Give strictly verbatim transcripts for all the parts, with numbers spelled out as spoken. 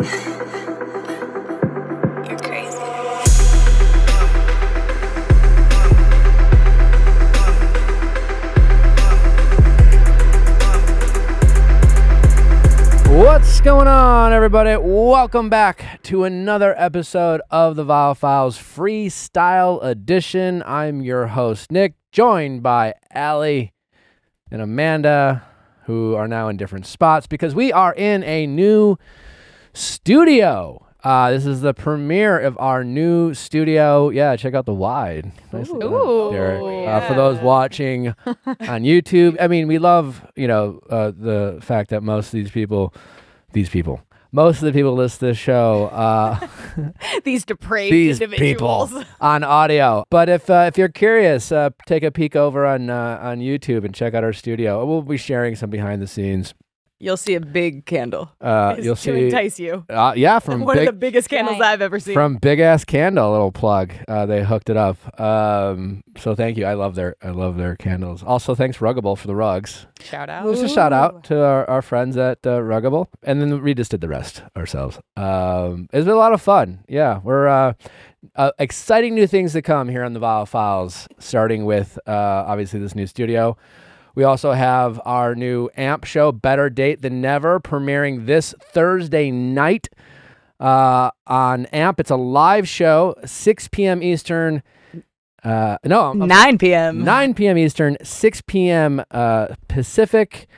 You're crazy. What's going on, everybody? Welcome back to another episode of the Vile Files Freestyle Edition. I'm your host, Nick, joined by Allie and Amanda, who are now in different spots because we are in a new studio. Uh, this is the premiere of our new studio. Yeah, check out the wide. Nice. Ooh, Derek. Yeah. Uh, for those watching on YouTube, I mean, we love, you know, uh, the fact that most of these people, these people, most of the people list this show, uh, these depraved these individuals people on audio. But if uh, if you're curious, uh, take a peek over on uh, on YouTube and check out our studio. We'll be sharing some behind the scenes. You'll see a big candle. Uh, you'll to see entice you. Uh, yeah, from one big, of the biggest candles I've ever seen. From Big Ass Candle, a little plug. Uh, they hooked it up. Um, so thank you. I love their I love their candles. Also, thanks Ruggable for the rugs. Shout out. It was a shout out to our, our friends at uh, Ruggable, and then we just did the rest ourselves. Um, it's been a lot of fun. Yeah, we're uh, uh, exciting new things to come here on the Vile Files. Starting with uh, obviously this new studio. We also have our new A M P show, Better Date Than Never, premiering this Thursday night uh, on A M P. It's a live show, six p m Eastern. Uh, no, I'm, I'm, nine p m nine p m Eastern, six p m Uh, Pacific.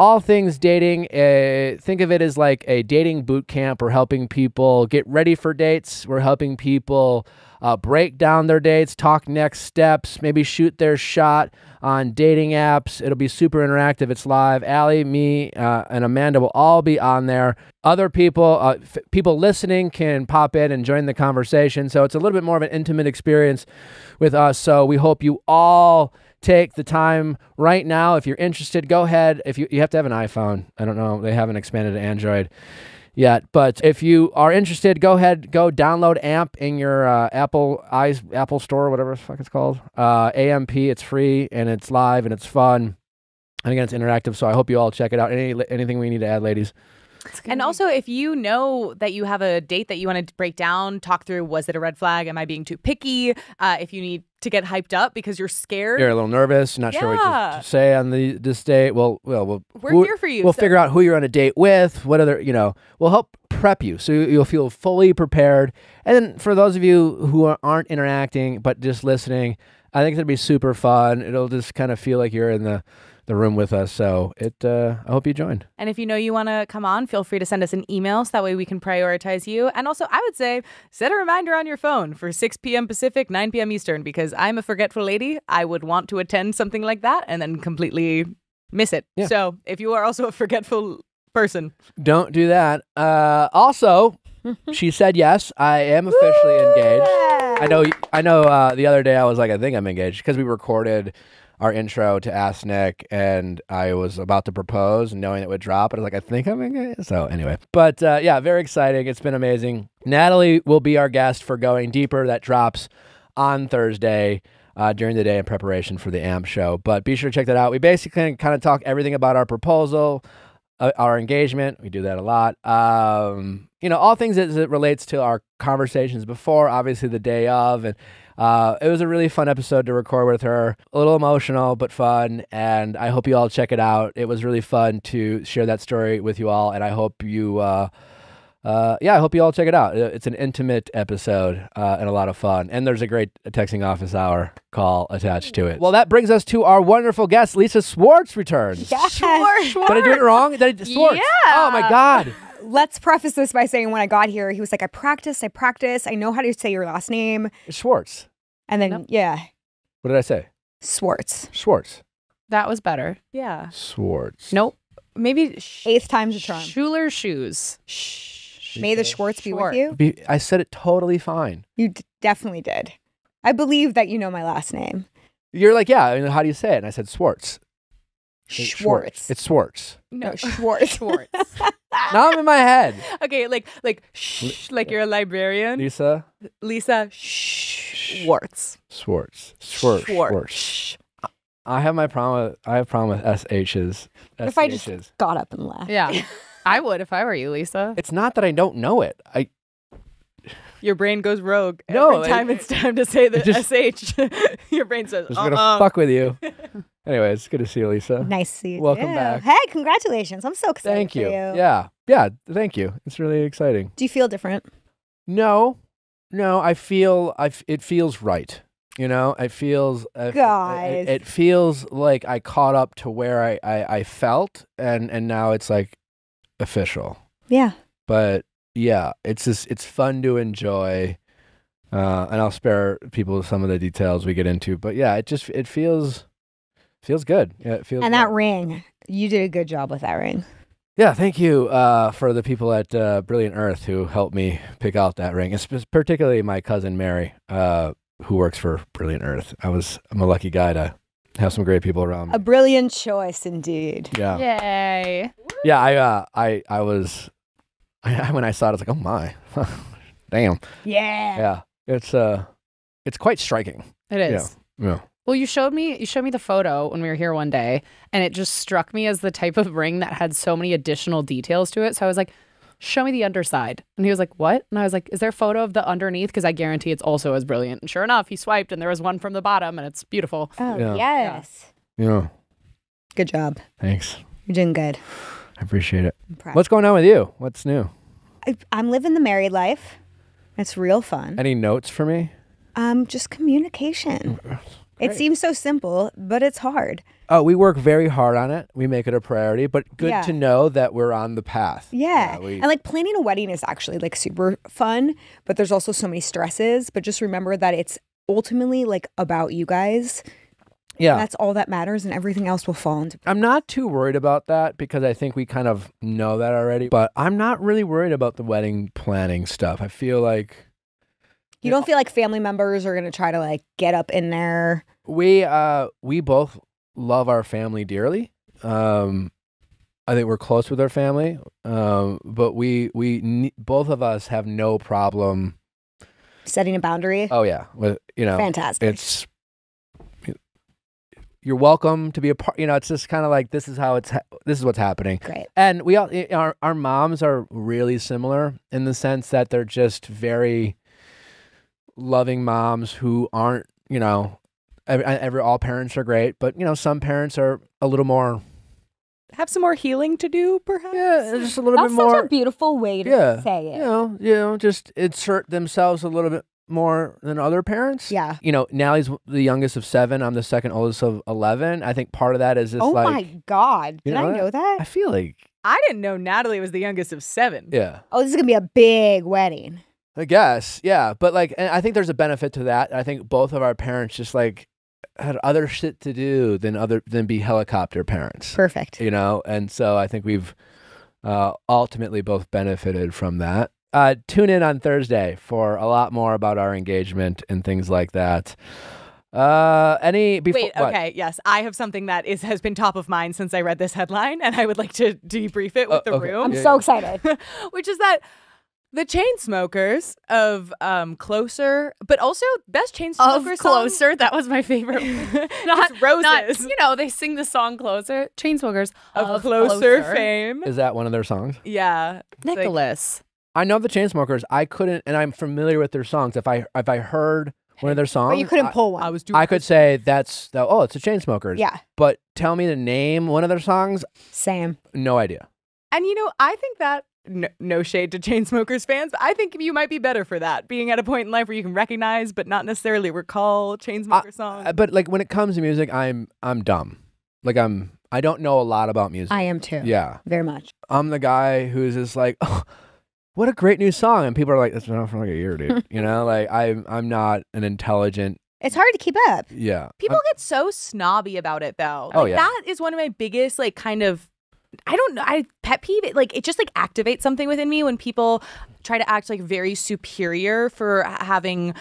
All things dating. Uh, think of it as like a dating boot camp. We're helping people get ready for dates. We're helping people uh, break down their dates, talk next steps, maybe shoot their shot on dating apps. It'll be super interactive. It's live. Allie, me, uh, and Amanda will all be on there. Other people, uh, f people listening can pop in and join the conversation. So it's a little bit more of an intimate experience with us. So we hope you all take the time right now. If you're interested, go ahead. If you, you have to have an iPhone. I don't know. They haven't expanded to Android yet. But if you are interested, go ahead. Go download A M P in your uh, Apple Eyes, Apple Store, whatever the fuck it's called. Uh, A M P. It's free and it's live and it's fun. And again, it's interactive. So I hope you all check it out. Any anything we need to add, ladies? And also, if you know that you have a date that you want to break down, talk through, was it a red flag? Am I being too picky? Uh, if you need to get hyped up because you're scared. You're a little nervous, not yeah. sure what to, to say on the this date. Well, well, we'll We're we'll, here for you. We'll so. figure out who you're on a date with, what other, you know, we'll help prep you so you'll feel fully prepared. And then for those of you who aren't interacting but just listening, I think it'll be super fun. It'll just kind of feel like you're in the the room with us. So it, uh, I hope you joined. And if you know you want to come on, feel free to send us an email so that way we can prioritize you. And also, I would say, set a reminder on your phone for six p m Pacific, nine p m Eastern, because I'm a forgetful lady. I would want to attend something like that and then completely miss it. Yeah. So if you are also a forgetful person, don't do that. Uh, also, she said yes. I am officially Woo! engaged. I know, I know uh, the other day I was like, I think I'm engaged because we recorded our intro to Ask Nick, and I was about to propose, knowing it would drop, and I was like, I think I'm engaged. So anyway, but uh, yeah, very exciting. It's been amazing. Natalie will be our guest for Going Deeper. That drops on Thursday uh, during the day in preparation for the A M P show. But be sure to check that out. We basically kind of talk everything about our proposal, uh, our engagement. We do that a lot. Um, you know, all things as it relates to our conversations before, obviously the day of, and Uh, it was a really fun episode to record with her. A little emotional, but fun. And I hope you all check it out. It was really fun to share that story with you all. And I hope you, uh, uh, yeah, I hope you all check it out. It's an intimate episode uh, and a lot of fun. And there's a great texting office hour call attached to it. Well, that brings us to our wonderful guest, Lisa Schwartz returns. Yes. Schwartz. Schwartz. Did I do it wrong? Did I do Schwartz? Yeah. Oh my God. Let's preface this by saying when I got here, he was like, I practiced, I practiced. I know how to say your last name. Schwartz. And then, nope. yeah. What did I say? Schwartz. Schwartz. That was better. Yeah. Schwartz. Nope. Maybe. Eighth time's a charm. Schuler shoes. Sh May the Schwartz be with you. Be I said it totally fine. You d definitely did. I believe that you know my last name. You're like, yeah, I mean, how do you say it? And I said Schwartz. It's Schwartz. Schwartz. It's Schwartz. No, no Schwartz. Schwartz. Now I'm in my head. Okay, like like shh, like you're a librarian. Lisa. Lisa shh. Schwartz. Schwartz. Schwartz. Schwartz. I have my problem. With, I have problem with sh's. If I just got up and left. Yeah. I would if I were you, Lisa. It's not that I don't know it. I. Your brain goes rogue. No, every time it, it's time to say the just, S H. Your brain says, I'm just uh-uh. gonna fuck with you. Anyway, it's good to see you, Lisa. Nice to see you. Welcome too. back. Hey, congratulations. I'm so excited. Thank you. For you. Yeah. Yeah. Thank you. It's really exciting. Do you feel different? No. No, I feel, I f it feels right. You know, it feels, I, Guys. It, it feels like I caught up to where I, I, I felt, and, and now it's like official. Yeah. But yeah, it's just, it's fun to enjoy. Uh, and I'll spare people some of the details we get into, but yeah, it just, it feels, feels good. Yeah, it feels. And that good. ring, you did a good job with that ring. Yeah, thank you uh, for the people at uh, Brilliant Earth who helped me pick out that ring. It's particularly my cousin Mary, uh, who works for Brilliant Earth. I was I'm a lucky guy to have some great people around me. A brilliant choice, indeed. Yeah. Yay. Yeah, I uh, I I was I, when I saw it, I was like, oh my, damn. Yeah. Yeah. It's uh, it's quite striking. It is. Yeah. Yeah. Well, you showed me you showed me the photo when we were here one day, and it just struck me as the type of ring that had so many additional details to it. So I was like, show me the underside. And he was like, what? And I was like, is there a photo of the underneath? Because I guarantee it's also as brilliant. And sure enough, he swiped, and there was one from the bottom, and it's beautiful. Oh, yeah. Yes. Yeah. Good job. Thanks. You're doing good. I appreciate it. What's going on with you? What's new? I, I'm living the married life. It's real fun. Any notes for me? Um, just communication. Great. It seems so simple, but it's hard. Oh, we work very hard on it. We make it a priority, but good yeah. to know that we're on the path. Yeah. yeah we... And like planning a wedding is actually like super fun, but there's also so many stresses. But just remember that it's ultimately like about you guys. Yeah. And that's all that matters, and everything else will fall into place. I'm not too worried about that because I think we kind of know that already, but I'm not really worried about the wedding planning stuff. I feel like... You don't feel like family members are going to try to like get up in there? We uh we both love our family dearly. Um I think we're close with our family. Um but we we both of us have no problem setting a boundary. Oh yeah, with you know. Fantastic. It's you're welcome to be a part, you know, it's just kind of like this is how it's ha this is what's happening. Great. And we all our our moms are really similar in the sense that they're just very loving moms who aren't, you know, every, every all parents are great, but you know, some parents are a little more have some more healing to do, perhaps. Yeah, just a little That's bit more. That's such a beautiful way to yeah, say it. You know, you know, just insert themselves a little bit more than other parents. Yeah. You know, Natalie's the youngest of seven. I'm the second oldest of eleven. I think part of that is this. Oh like, my God! Did know I know that? that? I feel like I didn't know Natalie was the youngest of seven. Yeah. Oh, this is gonna be a big wedding. I guess, yeah, but like, and I think there's a benefit to that. I think both of our parents just like had other shit to do than other than be helicopter parents. Perfect, you know. And so I think we've uh, ultimately both benefited from that. Uh, tune in on Thursday for a lot more about our engagement and things like that. Uh, any? Wait, okay, what? Yes, I have something that is has been top of mind since I read this headline, and I would like to debrief it with uh, the okay. room. I'm yeah, so yeah. excited, which is that. The Chainsmokers of um, Closer, but also best Chainsmokers of Closer. Song? That was my favorite. Not it's Roses. Not, you know, they sing the song Closer. Chainsmokers of, of Closer, Closer fame. Is that one of their songs? Yeah, Nicholas. Like, I know the Chainsmokers. I couldn't, and I'm familiar with their songs. If I if I heard one of their songs, but you couldn't I, pull one. I was. Doing I could say that's the, oh, it's the Chainsmokers. Yeah, but tell me the name one of their songs. Sam. No idea. And you know, I think that. No, no shade to Chainsmokers fans, but I think you might be better for that. Being at a point in life where you can recognize, but not necessarily recall Chainsmokers songs. But like when it comes to music, I'm I'm dumb. Like I'm I don't know a lot about music. I am too. Yeah, very much. I'm the guy who's just like, oh, what a great new song, and people are like, that's been out for like a year, dude. You know, like I'm I'm not an intelligent. It's hard to keep up. Yeah, people I'm, get so snobby about it though. Oh like, yeah, that is one of my biggest like kind of. I don't know. I pet peeve. It, like it just like activates something within me when people try to act like very superior for having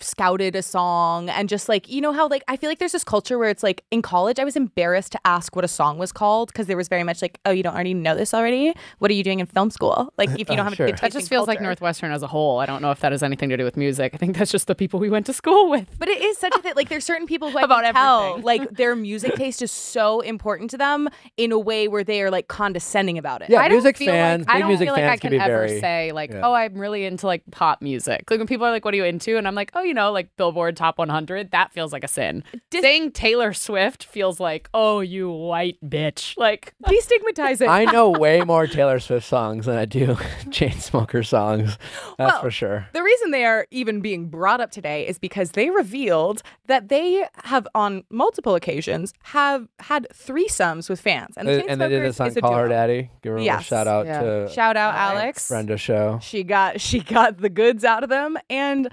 scouted a song, and just like, you know how like I feel like there's this culture where it's like in college I was embarrassed to ask what a song was called because there was very much like, oh, you don't already know this already? What are you doing in film school? Like if you don't uh, have sure. a good taste in culture. That just feels like Northwestern as a whole. I don't know if that has anything to do with music. I think that's just the people we went to school with. But it is such a thing. Like there's certain people who I About can everything. tell like their music taste is so important to them in a way where they are like condescending about it. Yeah, I don't music feel fans, like, big I don't music feel like fans I can, can be ever very, say like, yeah. oh, I'm really into like pop music. Like when people are like, what are you into? And I'm like, oh, you know, like Billboard Top one hundred, that feels like a sin. Dis Saying Taylor Swift feels like, oh, you white bitch. Like, destigmatize it. I know way more Taylor Swift songs than I do Chainsmokers songs. That's well, for sure. The reason they are even being brought up today is because they revealed that they have, on multiple occasions, have had threesomes with fans. And, the and they did a song, Call Her Daddy. Give her yes. a shout out yeah. to Shout out Alex. Brenda Show. She got, she got the goods out of them. And...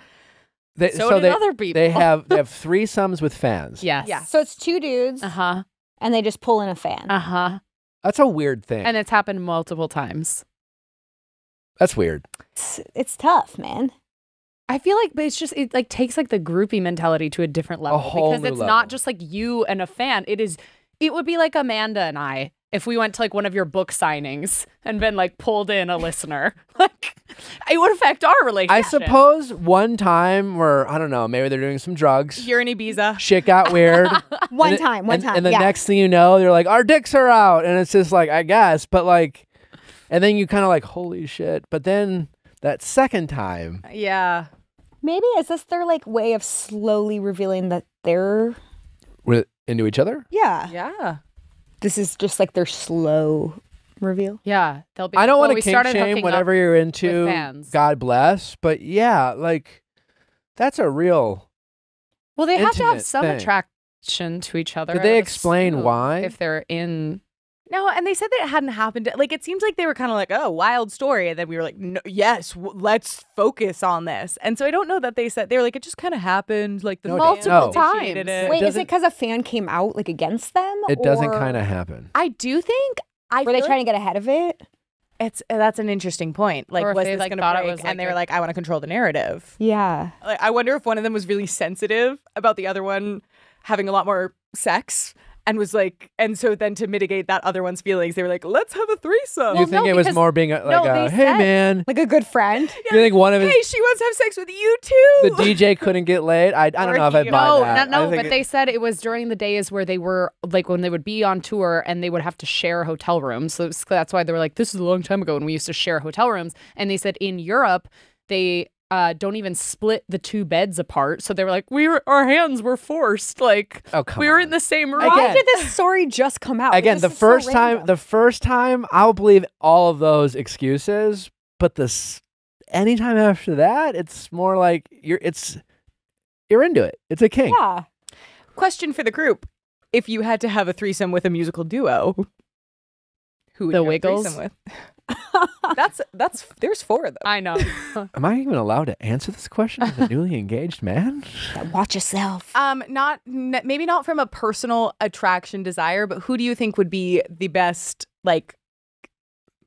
They, so, so did they, other people. They have they have threesomes with fans. Yes. Yeah. So it's two dudes. Uh huh. And they just pull in a fan. Uh huh. That's a weird thing. And it's happened multiple times. That's weird. It's, it's tough, man. I feel like, but it's just it like takes like the groupie mentality to a different level, a whole because new it's level. Not just like you and a fan. It is. It would be like Amanda and I. If we went to like one of your book signings and been like pulled in a listener, like it would affect our relationship. I suppose one time where, I don't know, maybe they're doing some drugs. You're in Ibiza. Shit got weird. one and time, it, one and, time. And the yeah. next thing you know, they're like, our dicks are out. And it's just like, I guess. But like, and then you kind of like, holy shit. But then that second time. Yeah. Maybe is this their like way of slowly revealing that they're. We're into each other? Yeah. Yeah. This is just like their slow reveal. Yeah, they'll be. I don't well, want to kink shame whatever you're into. Fans. God bless, but yeah, like that's a real. Well, they have to have some thing. attraction to each other. Did they explain why? If they're in. No, and they said that it hadn't happened. Like it seems like they were kind of like, oh, wild story, and then we were like, no, yes, w let's focus on this. And so I don't know that they said they were like, it just kind of happened, like the no, multiple no. times. It. Wait, it is it because a fan came out like against them? It or... doesn't kind of happen. I do think I were they trying like... to get ahead of it. It's uh, that's an interesting point. Like, was this like, going to break? Was, like, and they were like, I want to control the narrative. Yeah. Like, I wonder if one of them was really sensitive about the other one having a lot more sex. And was like, and so then to mitigate that other one's feelings, they were like, let's have a threesome. You well, think no, it was more being a, like, no, a, hey said, man. Like a good friend. Yeah, you think one of his, hey, she wants to have sex with you too. The D J couldn't get laid. I, I don't know if I'd buy no, that. No, no, but it, they said it was during the days where they were, like when they would be on tour and they would have to share hotel rooms. So it was, that's why they were like, this is a long time ago when we used to share hotel rooms. And they said in Europe, they... Uh, don't even split the two beds apart. So they were like, we were, our hands were forced. Like, oh, we were on. in the same room. Why did this story just come out? Again, the first so time, random. the first time, I'll believe all of those excuses. But this, anytime after that, it's more like you're, it's, you're into it. It's a kink. Yeah. Question for the group: if you had to have a threesome with a musical duo, who would the you have Wiggles a threesome with? that's that's there's four of them. I know. Am I even allowed to answer this question as a newly engaged man? Watch yourself. Um, not maybe not from a personal attraction desire, but who do you think would be the best like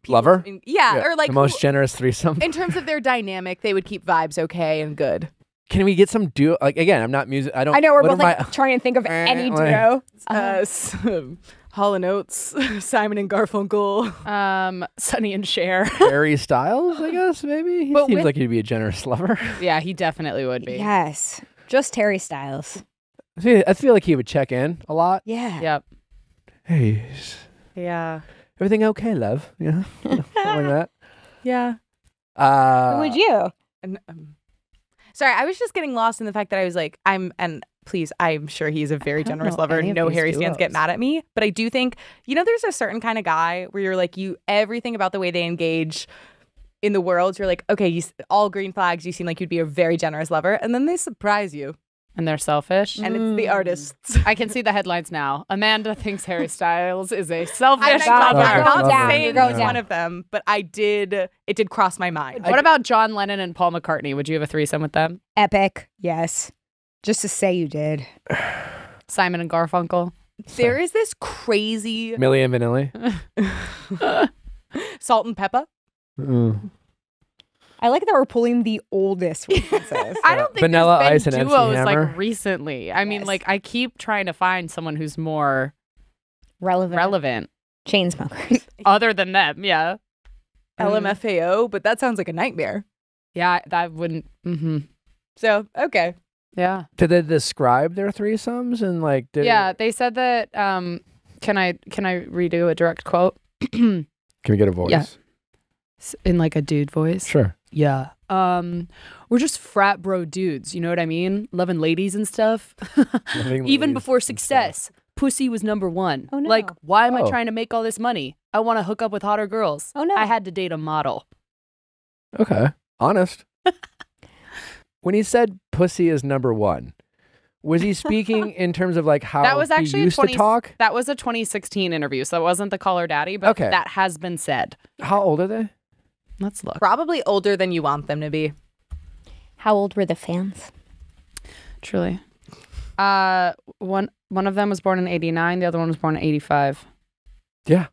people? Lover? In, yeah, yeah, or like the most who, generous threesome. In terms of their dynamic, they would keep vibes okay and good. Can we get some duo? Like again, I'm not music. I don't. I know we're both like I, trying to think of any duo. Uh, Hall and Oates, Simon and Garfunkel, um, Sonny and Cher, Harry Styles, I guess maybe. He but seems with... like he'd be a generous lover. Yeah, he definitely would be. Yes, just Harry Styles. I feel, I feel like he would check in a lot. Yeah. Yep. Hey. Yeah. Everything okay, love? Yeah. Something like that. Yeah. Uh, Who would you? And, um, sorry, I was just getting lost in the fact that I was like, I'm and. Please, I'm sure he's a very generous lover. No Harry Stans get mad at me. But I do think, you know, there's a certain kind of guy where you're like, you everything about the way they engage in the world, you're like, okay, you, all green flags, you seem like you'd be a very generous lover. And then they surprise you. And they're selfish. And it's the artists. I can see the headlines now. Amanda thinks Harry Styles is a selfish lover. I'm not saying he's one of them, but I did, it did cross my mind. What about John Lennon and Paul McCartney? Would you have a threesome with them? Epic. Yes. Just to say you did. Simon and Garfunkel. There is this crazy... Milli and Vanilli. Salt and Peppa. Mm. I like that we're pulling the oldest references. I don't think Vanilla Ice and M C Hammer like recently. I yes. mean, like I keep trying to find someone who's more relevant. Relevant. Chainsmokers. Other than them, yeah. L M F A O, but that sounds like a nightmare. Yeah, that wouldn't. Mm-hmm. So okay. Yeah. Did they describe their threesomes and like? Did yeah, it... they said that. Um, can I can I redo a direct quote? Can we get a voice? Yeah. In like a dude voice? Sure. Yeah. Um, we're just frat bro dudes. You know what I mean? Loving ladies and stuff. Even ladies before success, pussy was number one. Oh no! Like, why am oh. I trying to make all this money? I want to hook up with hotter girls. Oh no! I had to date a model. Okay. Honest. When he said pussy is number one, was he speaking in terms of like how that was actually he used twenty to talk? That was a twenty sixteen interview, so it wasn't the Call Her Daddy, but okay. that has been said. How old are they? Let's look. Probably older than you want them to be. How old were the fans? Truly. Uh, one one of them was born in eighty-nine, the other one was born in eighty-five. Yeah.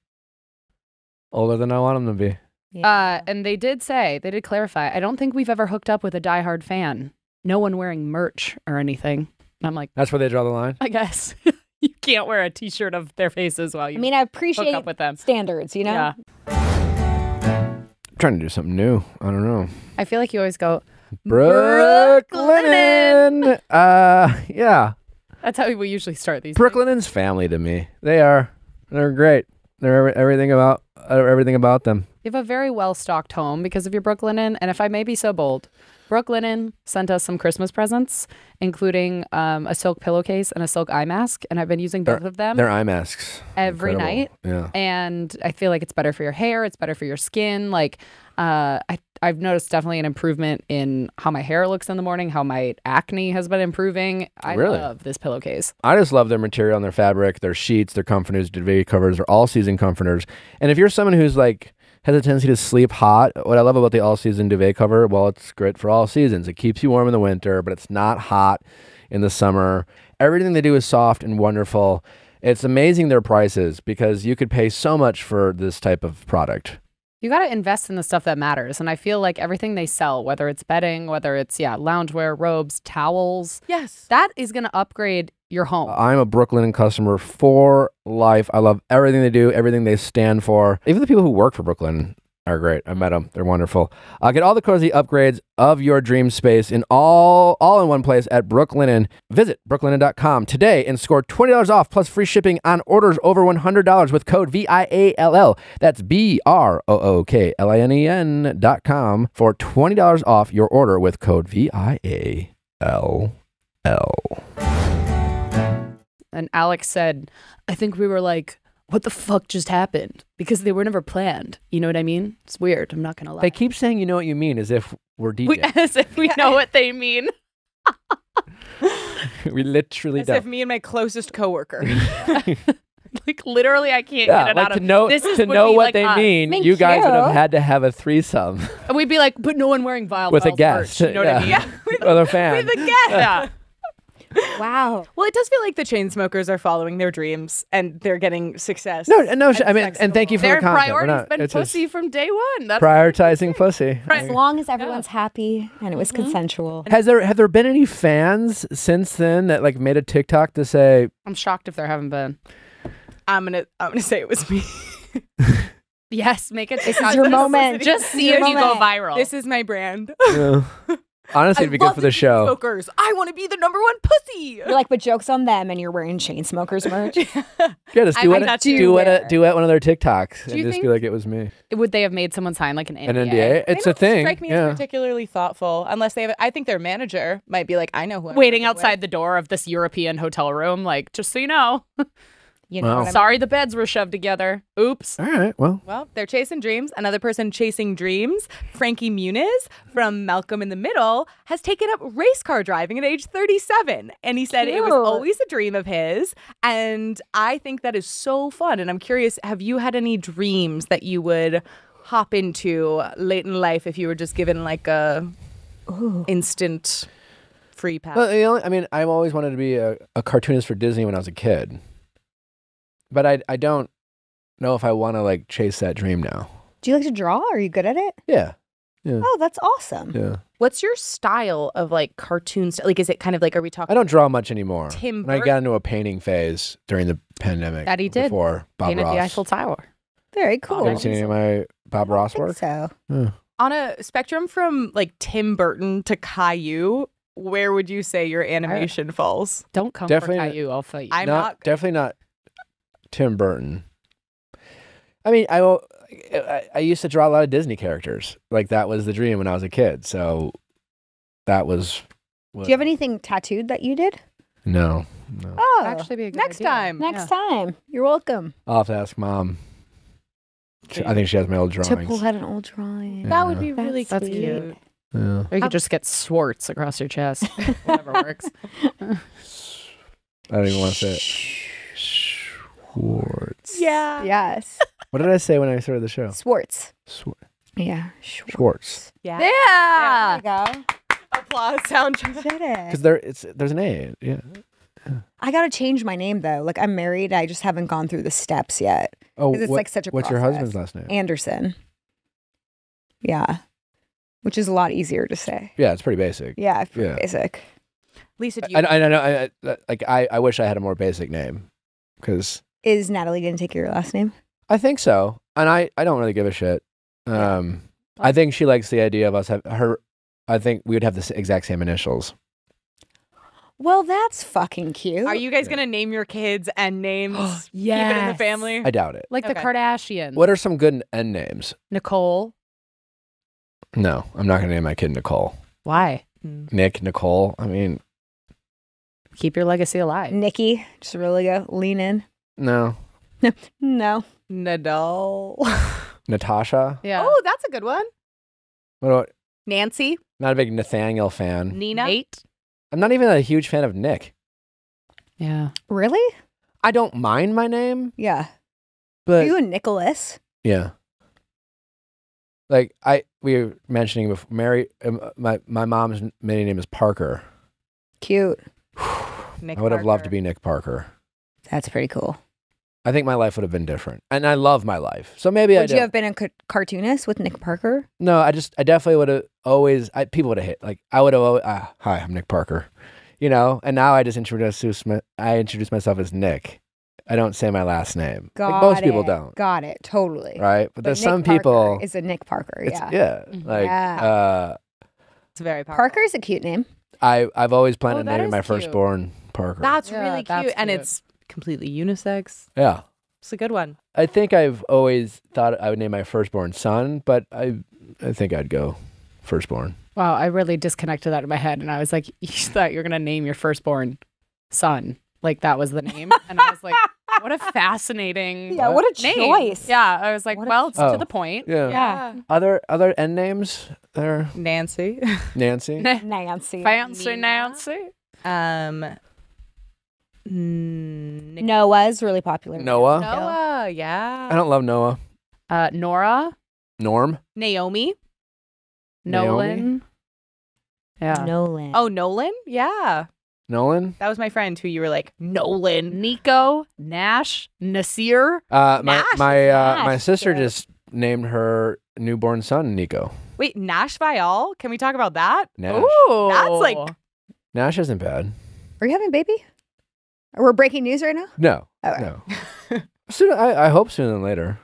Older than I want them to be. Yeah. Uh, and they did say, they did clarify, I don't think we've ever hooked up with a diehard fan. No one wearing merch or anything. And I'm like... That's where they draw the line? I guess. You can't wear a t-shirt of their faces while you I mean, I appreciate hook up with them. Standards, you know? Yeah. I'm trying to do something new. I don't know. I feel like you always go... Brooklinen! Uh, yeah. That's how we usually start these Brooklinen's family to me. They are. They're great. They're every, everything about uh, everything about them. You have a very well-stocked home because of your Brooklinen, and if I may be so bold, Brooklinen sent us some Christmas presents, including um, a silk pillowcase and a silk eye mask, and I've been using both they're, of them. They're eye masks. Every Incredible. Night. Yeah. And I feel like it's better for your hair, it's better for your skin. Like, uh, I, I've noticed definitely an improvement in how my hair looks in the morning, how my acne has been improving. I really? love this pillowcase. I just love their material and their fabric, their sheets, their comforters, duvet covers, their all-season comforters. And if you're someone who's like, has a tendency to sleep hot. What I love about the all-season duvet cover, well, it's great for all seasons. It keeps you warm in the winter, but it's not hot in the summer. Everything they do is soft and wonderful. It's amazing their prices because you could pay so much for this type of product. You got to invest in the stuff that matters. And I feel like everything they sell, whether it's bedding, whether it's, yeah, loungewear, robes, towels. Yes. That is going to upgrade your home. I'm a Brooklinen customer for life. I love everything they do, everything they stand for. Even the people who work for Brooklinen are great. I met them. They're wonderful. Uh, get all the cozy upgrades of your dream space in all, all in one place at Brooklinen. Visit brooklinen dot com today and score twenty dollars off plus free shipping on orders over one hundred dollars with code V I A L L. That's B R O O K L I N E N dot com for twenty dollars off your order with code V I A L L. And Alex said, I think we were like, what the fuck just happened? Because they were never planned. You know what I mean? It's weird. I'm not going to lie. They keep saying, you know what you mean, as if we're D Js. We, as if we know what they mean. We literally as don't. As if me and my closest coworker. Like, literally, I can't yeah, get it like out to of know, this. Is, to know what like they us. mean, Thank you guys you. would have had to have a threesome. And we'd be like, but no one wearing vile with a guest. Merch, you know yeah. what I mean? Yeah, with, with a fan. With a guest. Yeah. Wow. Well, it does feel like the Chainsmokers are following their dreams and they're getting success. No, no. I mean, and thank you for their the comment. Their priority's been pussy from day one. That's prioritizing pussy. As long as everyone's yeah. happy and it was mm-hmm. consensual. Has there have there been any fans since then that like made a TikTok to say? I'm shocked if there haven't been. I'm gonna I'm gonna say it was me. Yes, make it. This is your moment. Just see if you go viral. This is my brand. Yeah. Honestly, it'd be good for the show. Smokers. I want to be the number one pussy. You're like, but joke's on them, and you're wearing Chainsmokers merch. Yeah, just do it. Do it. Do it. One of their TikToks, and just be like, it was me. Would they have made someone sign like an N D A? An N D A? It's a thing. Strike me as particularly thoughtful, unless they have. I think their manager might be like, I know who. Waiting outside the door of this European hotel room, like, just so you know. You know, wow. Sorry, the beds were shoved together. Oops. All right. Well, well, they're chasing dreams. Another person chasing dreams, Frankie Muniz from Malcolm in the Middle, has taken up race car driving at age thirty-seven. And he said Cute. It was always a dream of his. And I think that is so fun. And I'm curious, have you had any dreams that you would hop into late in life if you were just given like a Ooh. instant free pass? Well, you know, I mean, I've always wanted to be a, a cartoonist for Disney when I was a kid. But I, I don't know if I want to, like, chase that dream now. Do you like to draw? Are you good at it? Yeah. Yeah. Oh, that's awesome. Yeah. What's your style of like cartoons? Like, is it kind of like, are we talking? I don't draw much anymore. Tim Burton. I got into a painting phase during the pandemic. That he did. Before Bob Painted Ross. The Eiffel Tower. Very cool. Have you seen any of my Bob Ross work? So. Yeah. On a spectrum from like Tim Burton to Caillou, where would you say your animation I, falls? Don't come definitely for Caillou. Not, I'll fight you. I'm not, not definitely not Tim Burton. I mean, I will. I, I used to draw a lot of Disney characters. Like, that was the dream when I was a kid. So that was... What... Do you have anything tattooed that you did? No. no. Oh, that'd actually be a good next idea. time. Next yeah. time. You're welcome. I'll have to ask Mom. She, I think she has my old drawings. Tipple had an old drawing. Yeah. That would be really that's, cute. That's cute. Yeah. Or you could just get Schwartz across your chest. Whatever works. I don't even want to say it. Schwartz. Yeah. Yes. What did I say when I started the show? Schwartz. Sw yeah. Schwartz. Schwartz. Yeah. Yeah. yeah there we go. Applause sound. You did it. Because there, it's there's an A. Yeah. yeah. I gotta change my name though. Like, I'm married. I just haven't gone through the steps yet. Oh, it's what, like such a what's process. Your husband's last name? Anderson. Yeah. Which is a lot easier to say. Yeah, it's pretty basic. Yeah, it's pretty yeah. basic. Lisa, do you? I know. I, I, I, I, like, I, I wish I had a more basic name. Because is Natalie gonna take your last name? I think so, and I, I don't really give a shit. Um, I think she likes the idea of us have her. I think we would have the exact same initials. Well, that's fucking cute. Are you guys yeah. gonna name your kids and names? Yeah, keep it in the family. I doubt it. Like okay. the Kardashians. What are some good end names? Nicole. No, I'm not gonna name my kid Nicole. Why? Nick, Nicole. I mean, keep your legacy alive. Nikki, just really go lean in. No. No. No. Nadal. Natasha. Yeah. Oh, that's a good one. What about Nancy? Not a big Nathaniel fan. Nina. Nate. I'm not even a huge fan of Nick. Yeah. Really? I don't mind my name. Yeah. But are you a Nicholas? Yeah. Like I, we were mentioning before, Mary. My my mom's maiden name is Parker. Cute. Nick I would have Parker. loved to be Nick Parker. That's pretty cool. I think my life would have been different, and I love my life. So maybe would I would you have been a ca cartoonist with Nick Parker? No, I just I definitely would have always. I, people would have hit like I would have. Always, ah, hi, I'm Nick Parker, you know. And now I just introduce my, I introduce myself as Nick. I don't say my last name. Got like most it. people don't. Got it. Totally. Right, but, but there's Nick some Parker people. Is a Nick Parker? Yeah. Yeah. Like. Yeah. Uh, it's very powerful. Parker's a cute name. I I've always planned on oh, naming my cute. firstborn Parker. That's yeah, really cute, that's and cute. it's. Completely unisex. Yeah. It's a good one. I think I've always thought I would name my firstborn son, but I I think I'd go firstborn. Wow, I really disconnected that in my head, and I was like, you thought you were going to name your firstborn son. Like, that was the name. And I was like, what a fascinating Yeah, what a name. choice. Yeah, I was like, what well, it's oh, to the point. Yeah. yeah. Other other end names there? Nancy. Nancy. Nancy. Fancy Nancy. Um... Nick. Noah's really popular. Noah. Noah, yeah. I don't love Noah. Uh, Nora. Norm. Naomi. Nolan. Naomi. Yeah. Nolan. Oh, Nolan? Yeah. Nolan? That was my friend who you were like, Nolan. Nico. Nash. Nasir. Uh, my Nash? my uh, Nash. my sister yeah. just named her newborn son Nico. Wait, Nash Vial? Can we talk about that? Nash. Ooh. That's like Nash isn't bad. Are you having a baby? We're breaking news right now? No. Oh, right. No. Soon, I, I hope sooner than later.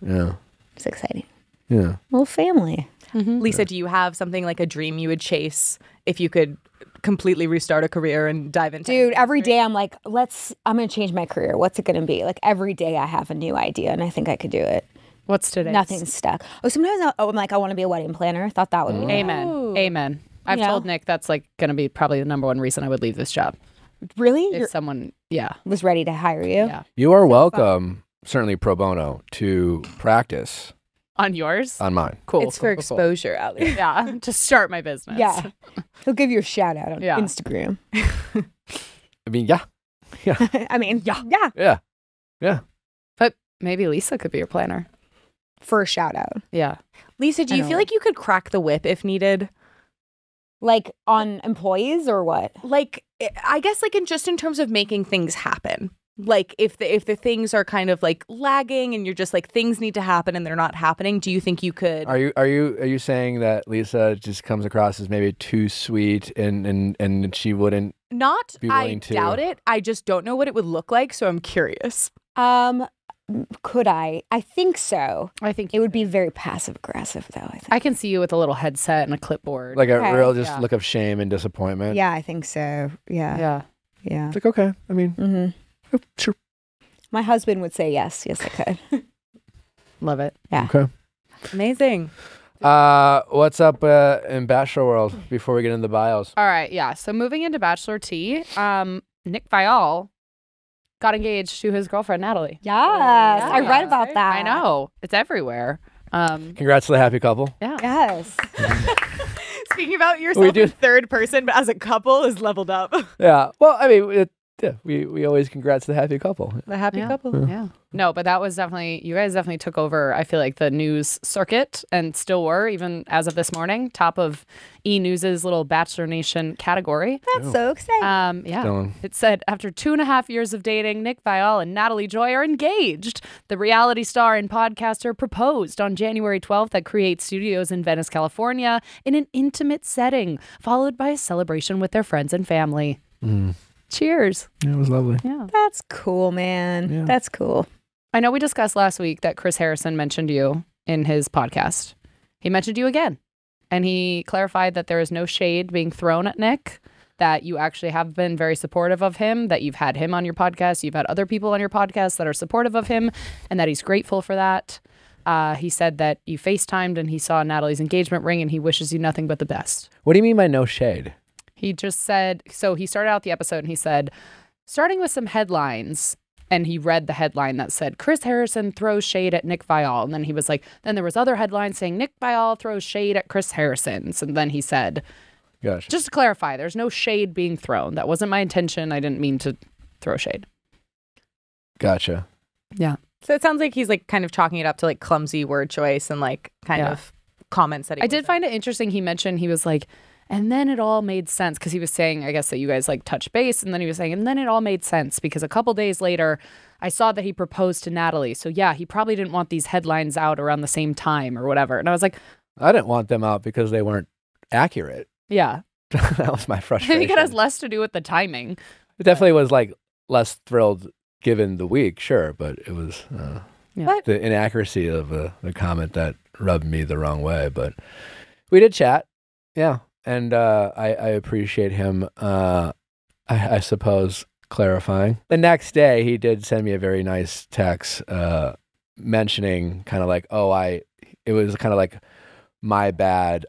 Yeah. It's exciting. Yeah. Well, family. Mm-hmm. Lisa, yeah. do you have something like a dream you would chase if you could completely restart a career and dive into Dude, every day I'm like, let's, I'm going to change my career. What's it going to be? Like every day I have a new idea and I think I could do it. What's today? Nothing's stuck. Oh, sometimes I'll, oh, I'm like, I want to be a wedding planner. I thought that would be nice. Amen. Ooh. Amen. I've you told know? Nick that's like going to be probably the number one reason I would leave this job. Really? If You're, someone, yeah. was ready to hire you. Yeah. You are so welcome, fun. certainly pro bono, to practice. On yours? On mine. Cool. It's cool, for cool, exposure cool. out there. Yeah. To start my business. Yeah. He'll give you a shout out on yeah. Instagram. I mean, yeah. Yeah. I mean, yeah. Yeah. Yeah. Yeah. But maybe Lisa could be your planner. For a shout out. Yeah. Lisa, do you feel like you could crack the whip if needed? Like on employees or what? Like, I guess like in just in terms of making things happen. like if the if the things are kind of like lagging and you're just like things need to happen and they're not happening, do you think you could are you are you are you saying that Lisa just comes across as maybe too sweet and and and she wouldn't not be willing I to... doubt it. I just don't know what it would look like, so I'm curious. Um could I? I think so. I think it would be very passive aggressive though. I, think. I can see you with a little headset and a clipboard. Like a okay. real just yeah. look of shame and disappointment. Yeah, I think so. Yeah. Yeah. Yeah. It's like okay. I mean mm-hmm. Oh, sure. My husband would say yes. Yes, I could. Love it. Yeah. Okay. Amazing. Uh, what's up uh, in Bachelor World before we get into the bios? All right. Yeah. So moving into Bachelor T, um, Nick Viall got engaged to his girlfriend, Natalie. Yes. Yeah. I read about that. I know. It's everywhere. Um, Congrats to the happy couple. Yeah. Yes. Speaking about yourself in third person, but as a couple is leveled up. Yeah. Well, I mean, it, Yeah, we, we always congrats the happy couple. The happy yeah. couple, yeah. yeah. No, but that was definitely, you guys definitely took over, I feel like, the news circuit and still were, even as of this morning, top of E News's little Bachelor Nation category. That's oh. so exciting. Um, yeah. Still. It said, after two and a half years of dating, Nick Viall and Natalie Joy are engaged. The reality star and podcaster proposed on January twelfth at Create Studios in Venice, California, in an intimate setting, followed by a celebration with their friends and family. Mm. Cheers. Yeah, it was lovely. Yeah. That's cool, man. Yeah. That's cool. I know we discussed last week that Chris Harrison mentioned you in his podcast. He mentioned you again. And he clarified that there is no shade being thrown at Nick, that you actually have been very supportive of him, that you've had him on your podcast, you've had other people on your podcast that are supportive of him, and that he's grateful for that. Uh, he said that you FaceTimed and he saw Natalie's engagement ring and he wishes you nothing but the best. What do you mean by no shade? He just said, so he started out the episode and he said, starting with some headlines, and he read the headline that said, Chris Harrison throws shade at Nick Viall. And then he was like, then there was other headlines saying Nick Viall throws shade at Chris Harrison. So then he said, Gosh. just to clarify, there's no shade being thrown. That wasn't my intention. I didn't mean to throw shade. Gotcha. Yeah. So it sounds like he's like kind of chalking it up to like clumsy word choice and like kind yeah. of comments that he I did find it interesting. He mentioned he was like, and then it all made sense because he was saying, I guess that you guys like touch base. And then he was saying, and then it all made sense because a couple days later, I saw that he proposed to Natalie. So yeah, he probably didn't want these headlines out around the same time or whatever. And I was like, I didn't want them out because they weren't accurate. Yeah. That was my frustration. I think it has less to do with the timing. It but... definitely was like less thrilled given the week, sure. But it was uh, yeah. the inaccuracy of uh, the comment that rubbed me the wrong way. But we did chat. Yeah. And uh, I, I appreciate him, uh, I, I suppose, clarifying. The next day, he did send me a very nice text uh, mentioning kind of like, oh, I, it was kind of like my bad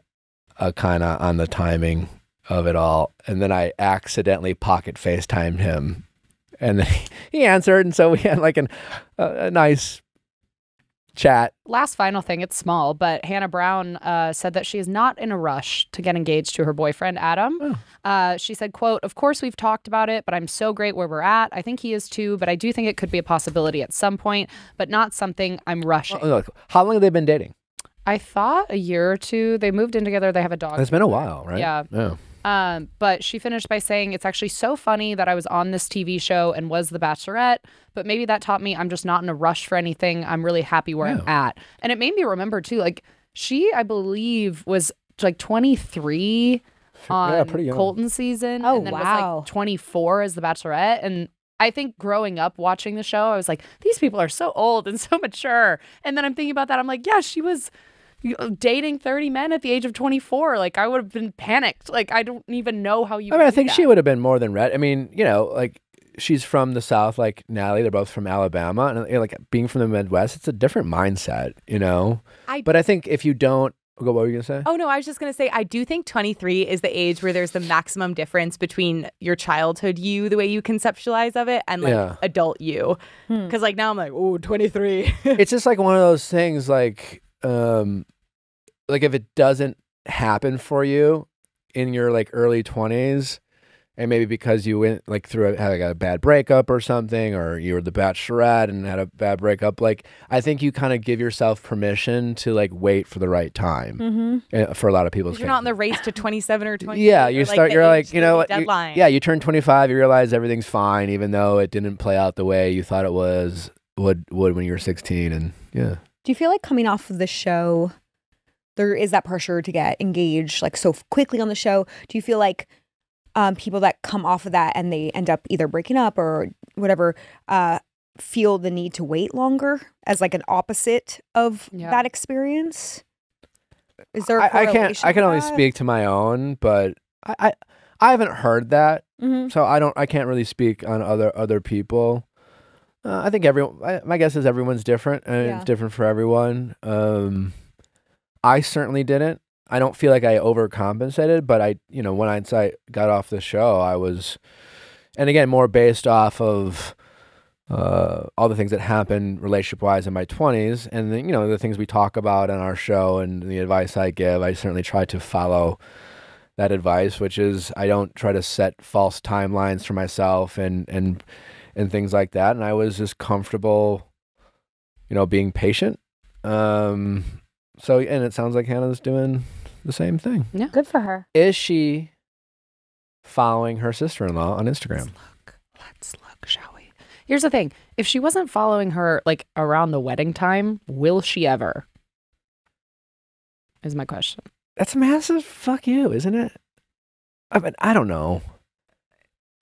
uh, kind of on the timing of it all. And then I accidentally pocket FaceTimed him. And then he, he answered. And so we had like an, a, a nice chat. Last final thing, it's small, but Hannah Brown uh, said that she is not in a rush to get engaged to her boyfriend, Adam. Oh. Uh, she said, quote, of course we've talked about it, but I'm so great where we're at. I think he is too, but I do think it could be a possibility at some point, but not something I'm rushing. Oh, look, how long have they been dating? I thought a year or two. They moved in together. They have a dog. It's been a while, right? Yeah. Yeah. Um, but she finished by saying, it's actually so funny that I was on this T V show and was The Bachelorette, but maybe that taught me I'm just not in a rush for anything. I'm really happy where no. I'm at. And it made me remember too, like she, I believe was like twenty-three on yeah, Colton season. Oh, and then wow. was like twenty-four as The Bachelorette. And I think growing up watching the show, I was like, these people are so old and so mature. And then I'm thinking about that. I'm like, yeah, she was dating thirty men at the age of twenty-four. Like I would have been panicked. Like I don't even know how you I mean I think that. She would have been more than red. I mean, you know, like she's from the South, like Natalie, they're both from Alabama, and you know, like being from the Midwest, it's a different mindset, you know. I, but I think if you don't what were you gonna say? Oh no, I was just gonna say I do think twenty-three is the age where there's the maximum difference between your childhood you, the way you conceptualize of it, and like yeah. adult you. Hmm. Cause like now I'm like, ooh, twenty-three. It's just like one of those things like Um, like if it doesn't happen for you in your like early twenties, And maybe because you went like through a, had like a bad breakup or something, or you were the bachelorette and had a bad breakup, like I think you kind of give yourself permission to like wait for the right time. Mm-hmm. For a lot of people, you're not in the race to twenty-seven or twenty. Yeah, you start. Like you're like you know, you, yeah, you turn twenty-five, you realize everything's fine, even though it didn't play out the way you thought it was would would when you were sixteen. And yeah, do you feel like coming off of the show, there is that pressure to get engaged like so quickly on the show? Do you feel like Um, people that come off of that and they end up either breaking up or whatever uh, feel the need to wait longer as like an opposite of yeah. that experience? Is there? A I, I can't. I can only that? speak to my own, but I I, I haven't heard that, mm-hmm. so I don't. I can't really speak on other other people. Uh, I think everyone. I, my guess is everyone's different, and yeah. it's different for everyone. Um, I certainly didn't. I don't feel like I overcompensated, but I, you know, when I got off the show, I was, and again, more based off of uh, all the things that happened relationship-wise in my twenties, and the, you know, the things we talk about on our show and the advice I give, I certainly try to follow that advice, which is I don't try to set false timelines for myself and and and things like that. And I was just comfortable, you know, being patient. Um, so, and it sounds like Hannah's doing the same thing. Yeah, good for her. Is she following her sister-in-law on Instagram? Let's look. Let's look, shall we? Here's the thing. If she wasn't following her like around the wedding time, will she ever? Is my question. That's a massive fuck you, isn't it? I mean, I don't know.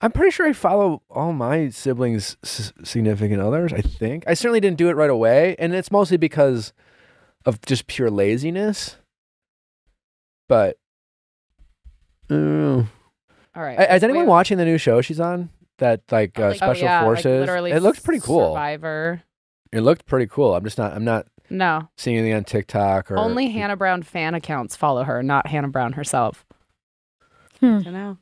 I'm pretty sure I follow all my siblings' s significant others, I think. I certainly didn't do it right away, and it's mostly because of just pure laziness. But mm. all right, I, is anyone Wait. watching the new show she's on? That like uh, oh, Special oh, yeah. Forces. Like, it looks pretty cool. Survivor. It looked pretty cool. I'm just not. I'm not. No. Seeing anything on TikTok or only Hannah Brown fan accounts follow her, not Hannah Brown herself. Hmm. I don't know.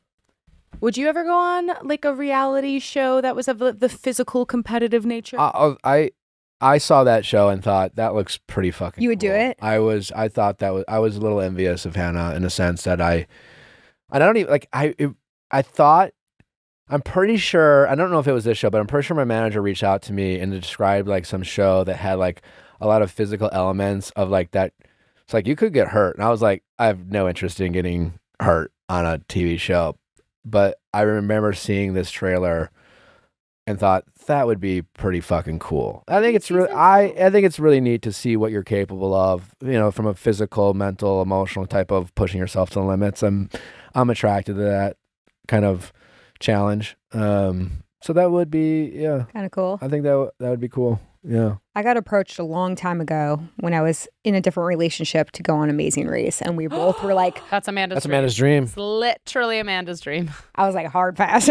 Would you ever go on like a reality show that was of the, the physical competitive nature? Uh, I. I saw that show and thought that looks pretty fucking. You would cool. do it. I was. I thought that was. I was a little envious of Hannah in a sense that I, I don't even like. I. It, I thought. I'm pretty sure. I don't know if it was this show, but I'm pretty sure my manager reached out to me and described like some show that had like a lot of physical elements of like that. It's like you could get hurt, and I was like, I have no interest in getting hurt on a T V show. But I remember seeing this trailer and thought that would be pretty fucking cool. I think it's really, I, I think it's really neat to see what you're capable of, you know, from a physical, mental, emotional type of pushing yourself to the limits. I'm, I'm attracted to that kind of challenge. Um, so that would be, yeah, kind of cool. I think that that would be cool. Yeah. I got approached a long time ago when I was in a different relationship to go on Amazing Race, and we both were like, "That's Amanda's. That's dream. Amanda's dream. It's literally Amanda's dream." I was like, "Hard pass."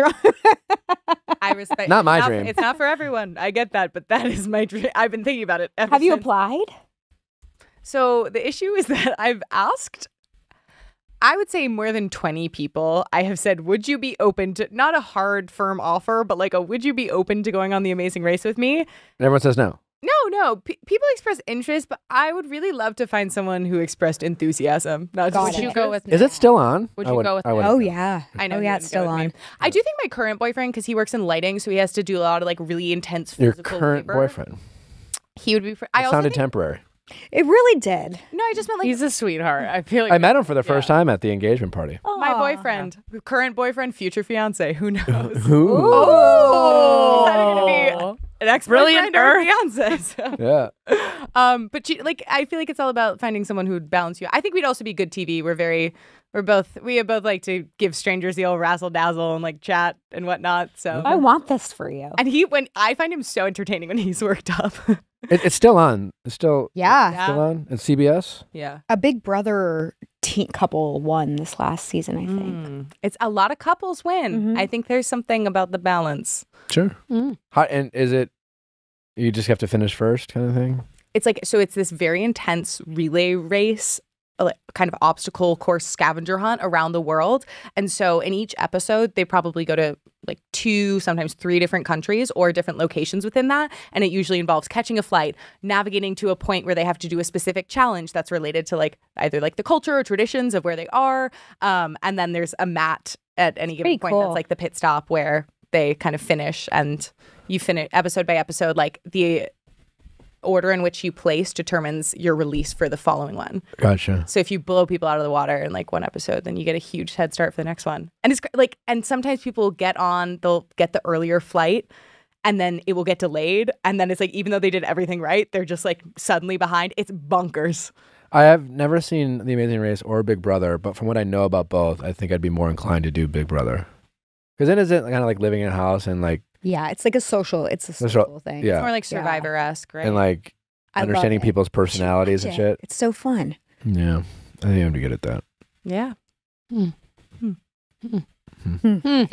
I respect. Not my it's dream. Not, it's not for everyone. I get that, but that is my dream. I've been thinking about it ever Have since. You applied? So the issue is that I've asked, I would say more than twenty people. I have said, would you be open to, not a hard, firm offer, but like a, would you be open to going on The Amazing Race with me? And everyone says no. No, no. P people express interest, but I would really love to find someone who expressed enthusiasm. Not just would you go with me? Is it still on? Would you would, go with me? Oh, yeah. I know. Oh, yeah, it's still on. I do think my current boyfriend, because he works in lighting, so he has to do a lot of like really intense physical labor. Your current boyfriend. He would be. It I sounded temporary. It really did. No, I just meant like he's a sweetheart. I feel like I met him for the first yeah. time at the engagement party. Aww. My boyfriend, yeah. current boyfriend, future fiance. Who knows? Who? Oh, is that going to be an ex Brilliant Earth fiance? So. Yeah. Um, but you, like, I feel like it's all about finding someone who'd balance you. I think we'd also be good T V. We're very, we're both, we both like to give strangers the old razzle dazzle and like chat and whatnot. So I want this for you. And he, when I find him so entertaining when he's worked up. It, it's still on. It's still yeah. It's still on. And C B S. Yeah. A Big Brother teen couple won this last season. I think mm. it's a lot of couples win. Mm -hmm. I think there's something about the balance. Sure. Mm. How, and is it? You just have to finish first, kind of thing. It's like so. It's this very intense relay race, kind of obstacle course scavenger hunt around the world. And so in each episode, they probably go to like two, sometimes three different countries or different locations within that. And it usually involves catching a flight, navigating to a point where they have to do a specific challenge that's related to like either like the culture or traditions of where they are. Um, and then there's a mat at any given point. Cool. That's like the pit stop where they kind of finish, and you finish episode by episode. Like the order in which you place determines your release for the following one. Gotcha. So if you blow people out of the water in like one episode, then you get a huge head start for the next one. And it's like, and sometimes people will get on, they'll get the earlier flight, and then it will get delayed. And then it's like, even though they did everything right, they're just like suddenly behind. It's bonkers. I have never seen The Amazing Race or Big Brother, but from what I know about both, I think I'd be more inclined to do Big Brother. Because then is it kind of like living in a house and like... Yeah, it's like a social, it's a social, social thing. Yeah. It's more like Survivor-esque, right? And like I understanding people's personalities and shit. It's so fun. Yeah. I think I'm good at that. Yeah. Hmm. Hmm. Hmm. Hmm. Hmm.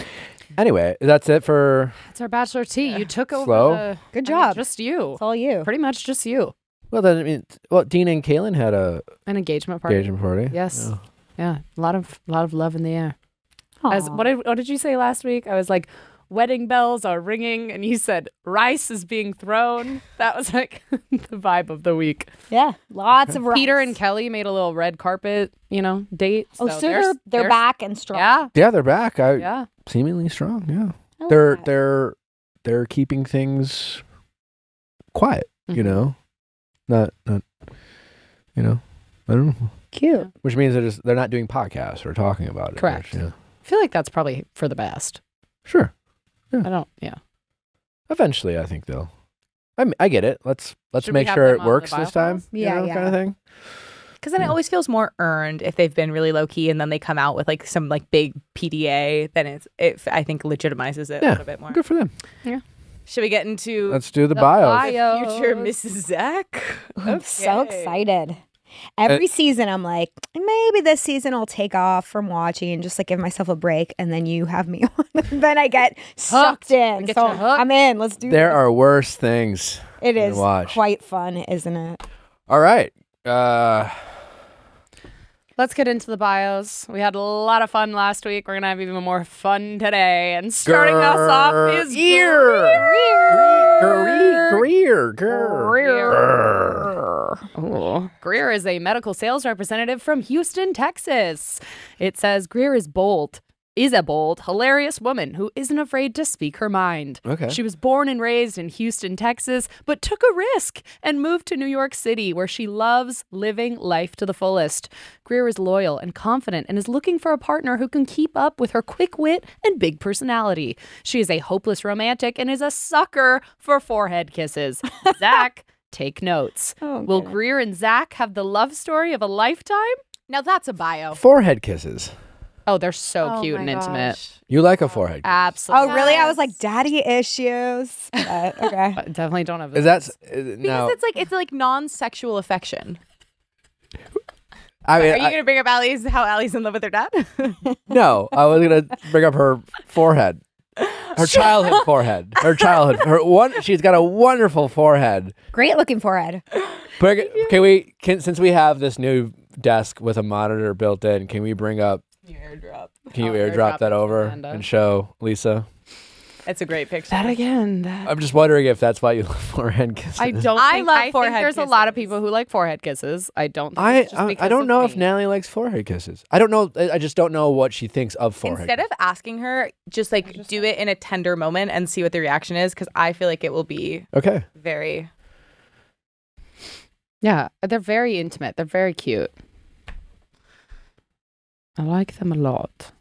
Anyway, that's it for... That's our Bachelor Tea. Yeah. You took over Slow. The... Good job. I mean, just you. It's all you. Pretty much just you. Well, then I mean, well, Dean and Caitlin had a an engagement party. Engagement party. Yes, oh. yeah, a lot of a lot of love in the air. As, what did what did you say last week? I was like, wedding bells are ringing, and you said rice is being thrown. That was like the vibe of the week. Yeah, lots of rice. Peter and Kelly made a little red carpet, you know, date. Oh, so, so they're, they're they're back and strong. Yeah, yeah, they're back. I, yeah, seemingly strong. Yeah, they're that. they're they're keeping things quiet. Mm-hmm. You know. Not, not, you know, I don't know. Cute. Which means they're just they're not doing podcasts or talking about it. Correct. Which, yeah. I feel like that's probably for the best. Sure. Yeah. I don't. Yeah. Eventually, I think they'll. I mean, I get it. Let's let's Should make sure it works this time. Yeah, you know, yeah. Kind of thing. Because then yeah. it always feels more earned if they've been really low key and then they come out with like some like big P D A. Then it's it. I think legitimizes it yeah. a little bit more. Good for them. Yeah. Should we get into Let's do the, the bios. The future Missus Zach? Okay. I'm so excited. Every uh, season I'm like, maybe this season I'll take off from watching and just like give myself a break, and then you have me on. Then I get sucked hooked. in. Get so I'm in. Let's do There this. are worse things. It is watch. quite fun, isn't it? All right. Uh Let's get into the bios. We had a lot of fun last week. We're going to have even more fun today. And starting Grr, us off is Greer. Greer. Greer. Greer. Greer. Greer. Greer is a medical sales representative from Houston, Texas. It says Greer is bold. Is a bold, hilarious woman who isn't afraid to speak her mind. Okay. She was born and raised in Houston, Texas, but took a risk and moved to New York City, where she loves living life to the fullest. Greer is loyal and confident and is looking for a partner who can keep up with her quick wit and big personality. She is a hopeless romantic and is a sucker for forehead kisses. Zach, take notes. Oh, Will goodness. Greer and Zach have the love story of a lifetime? Now that's a bio. Forehead kisses. Oh, they're so oh cute and intimate. Gosh. You like a forehead kiss. Absolutely. Oh, really? I was like, daddy issues. But, okay. But definitely don't have. Is that because no. it's like it's like non-sexual affection. I mean, are you I, gonna bring up Allie's how Allie's in love with her dad? No, I was gonna bring up her forehead, her childhood forehead, her childhood. Her one, she's got a wonderful forehead. Great looking forehead. But, can we? Can, since we have this new desk with a monitor built in, can we bring up? You airdrop. Can you airdrop, airdrop that over Amanda. and show Lisa? It's a great picture. That again. That... I'm just wondering if that's why you love forehead kisses. I don't. I think, love I forehead. Think there's kisses. a lot of people who like forehead kisses. I don't. Think I it's just I, I don't know me. if Natalie likes forehead kisses. I don't know. I just don't know what she thinks of forehead. Instead kisses. of asking her, just like just do like... it in a tender moment and see what the reaction is, because I feel like it will be okay. Very. Yeah, they're very intimate. They're very cute. I like them a lot.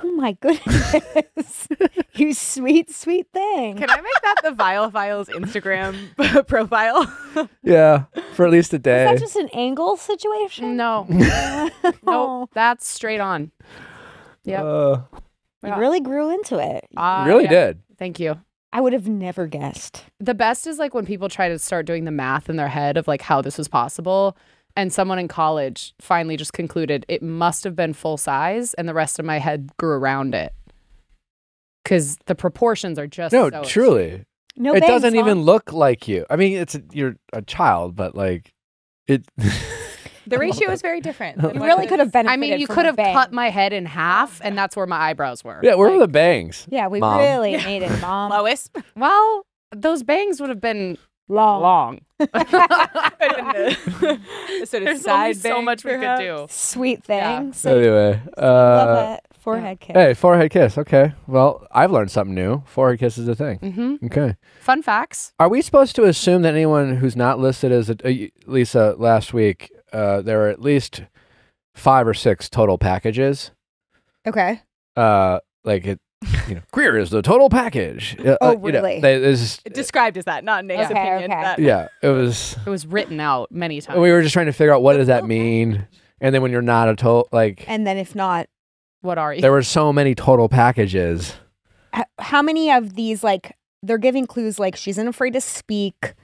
Oh my goodness. You sweet, sweet thing. Can I make that the Vile Files Instagram profile? Yeah, for at least a day. Is that just an angle situation? No. No, that's straight on. Yep. Uh, you really grew into it. Uh, you really yeah. did. Thank you. I would have never guessed. The best is like when people try to start doing the math in their head of like how this was possible. And someone in college finally just concluded it must have been full size, and the rest of my head grew around it. Because the proportions are just no, so truly, no. It thanks, doesn't huh? even look like you. I mean, it's a, you're a child, but like it. The ratio is very different. You really could have benefited. I mean, you could have cut my head in half, and that's where my eyebrows were. Yeah, where like, were the bangs? Yeah, we Mom. really yeah. made it, Mom. Lois. Well, those bangs would have been. Long, long. Sort of There's side only so much we could do. Sweet thing. Yeah. So anyway, uh, love it. Forehead yeah. kiss. Hey, forehead kiss. Okay. Well, I've learned something new. Forehead kiss is a thing. Mm-hmm. Okay. Fun facts. Are we supposed to assume that anyone who's not listed as a, uh, Lisa last week, uh, there are at least five or six total packages? Okay. Uh, like it. You know, Greer is the total package. Uh, oh, really? You know, they, just, described as that, not Nate's okay, opinion. Okay. That, yeah, it was. It was written out many times. We were just trying to figure out what does that mean, and then when you're not a total, like. And then if not, what are you? There were so many total packages. How, how many of these, like, they're giving clues like she's not afraid to speak.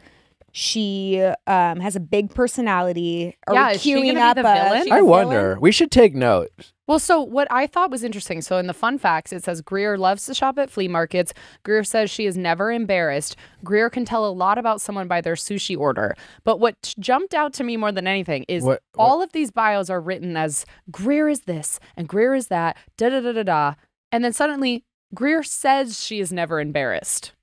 She um, has a big personality. Are yeah, we is queuing she up be the villain? A, I wonder. Villain? We should take notes. Well, so what I thought was interesting. So in the fun facts, it says Greer loves to shop at flea markets. Greer says she is never embarrassed. Greer can tell a lot about someone by their sushi order. But what jumped out to me more than anything is what, what? all of these bios are written as Greer is this and Greer is that, da da da da da. And then suddenly Greer says she is never embarrassed.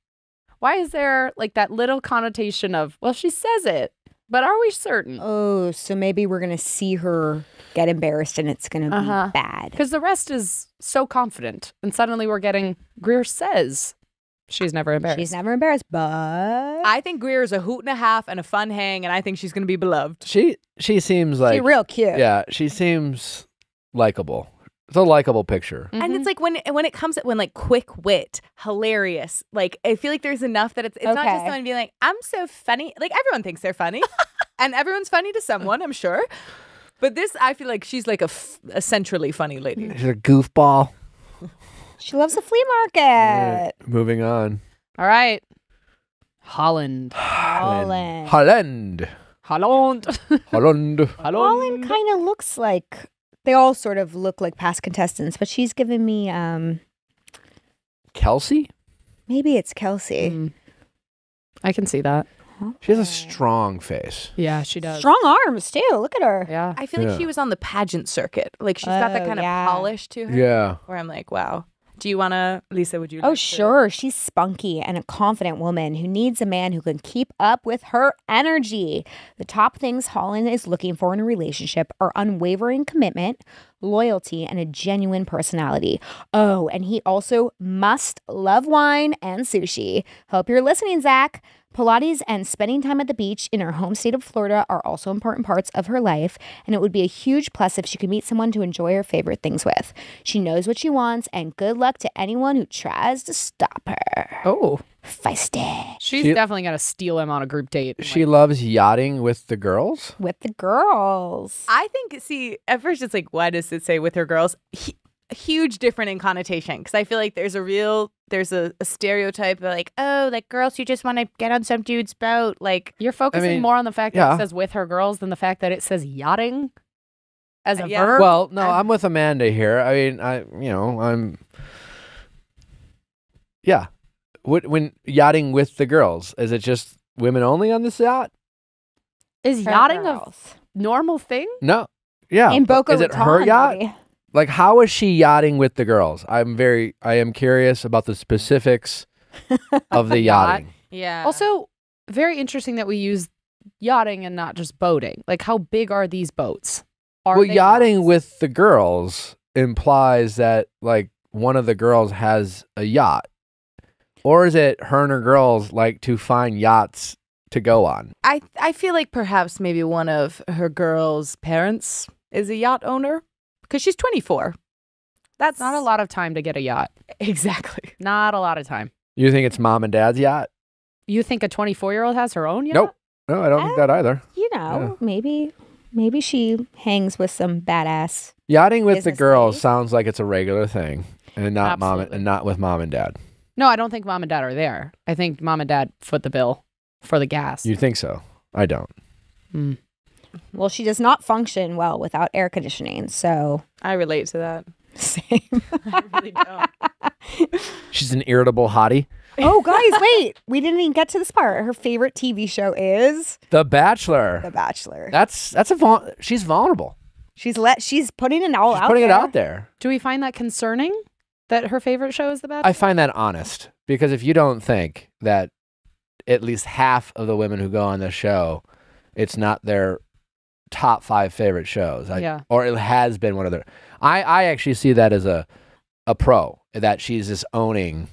Why is there like that little connotation of, well, she says it, but are we certain? Oh, so maybe we're going to see her get embarrassed and it's going to uh-huh. be bad. Because the rest is so confident. And suddenly we're getting, Greer says she's never embarrassed. She's never embarrassed, but... I think Greer is a hoot and a half and a fun hang, and I think she's going to be beloved. She she seems like... She's real cute. Yeah, she seems likable. It's a likable picture. Mm-hmm. And it's like when when it comes at when like quick wit, hilarious. Like I feel like there's enough that it's it's okay. not just someone being like, I'm so funny. Like everyone thinks they're funny. And everyone's funny to someone, I'm sure. But this, I feel like she's like a, f a centrally funny lady. She's a goofball. She loves a flea market. Right, moving on. All right. Holland. Holland. Holland. Holland. Holland. Holland. Holland kind of looks like... They all sort of look like past contestants, but she's giving me um Kelsey? Maybe it's Kelsey. Mm. I can see that. Okay. She has a strong face. Yeah, she does. Strong arms too. Look at her. Yeah. I feel yeah. like she was on the pageant circuit. Like she's oh, got that kind yeah. of polish to her. Yeah. Where I'm like, wow. Do you want to, Lisa, would you? Oh, like sure. To... She's spunky and a confident woman who needs a man who can keep up with her energy. The top things Holland is looking for in a relationship are unwavering commitment, loyalty, and a genuine personality. Oh, and he also must love wine and sushi. Hope you're listening, Zach. Pilates and spending time at the beach in her home state of Florida are also important parts of her life, and it would be a huge plus if she could meet someone to enjoy her favorite things with. She knows what she wants, and good luck to anyone who tries to stop her. Oh. Feisty. She's she, definitely going to steal him on a group date. She like, loves yachting with the girls? With the girls. I think, see, at first it's like, why does it say with her girls? He, huge difference in connotation, because I feel like there's a real... There's a, a stereotype of like, oh, like girls who just want to get on some dude's boat. Like you're focusing I mean, more on the fact that yeah. it says with her girls than the fact that it says yachting as a uh, yeah. verb. Well, no, I'm, I'm with Amanda here. I mean, I, you know, I'm, yeah. What, when yachting with the girls, is it just women only on this yacht? Is her yachting girls. a normal thing? No. Yeah. In Boca Raton, is it her yacht? Maybe. Like, how is she yachting with the girls? I'm very, I am curious about the specifics of the yachting. Yeah. Also, very interesting that we use yachting and not just boating. Like, how big are these boats? Are well, yachting boats? with the girls implies that, like, one of the girls has a yacht. Or is it her and her girls like to find yachts to go on? I, I feel like perhaps maybe one of her girls' parents is a yacht owner. Because she's twenty-four. That's not a lot of time to get a yacht. Exactly. Not a lot of time. You think it's mom and dad's yacht? You think a twenty-four-year-old has her own yacht? Nope. No, I don't uh, think that either. You know, yeah. maybe maybe she hangs with some badass. Yachting with the girls lady. sounds like it's a regular thing and not Absolutely. mom and not with mom and dad. No, I don't think mom and dad are there. I think mom and dad foot the bill for the gas. You think so? I don't. Hmm. Well, she does not function well without air conditioning, so... I relate to that. Same. I really don't. She's an irritable hottie. Oh, guys, wait. We didn't even get to this part. Her favorite T V show is... The Bachelor. The Bachelor. That's that's a... Vul she's vulnerable. She's let. She's putting it all she's out putting there. putting it out there. Do we find that concerning, that her favorite show is The Bachelor? I find that honest, because if you don't think that at least half of the women who go on this show, it's not their... top five favorite shows. I, yeah. Or it has been one of their... I, I actually see that as a a pro, that she's just owning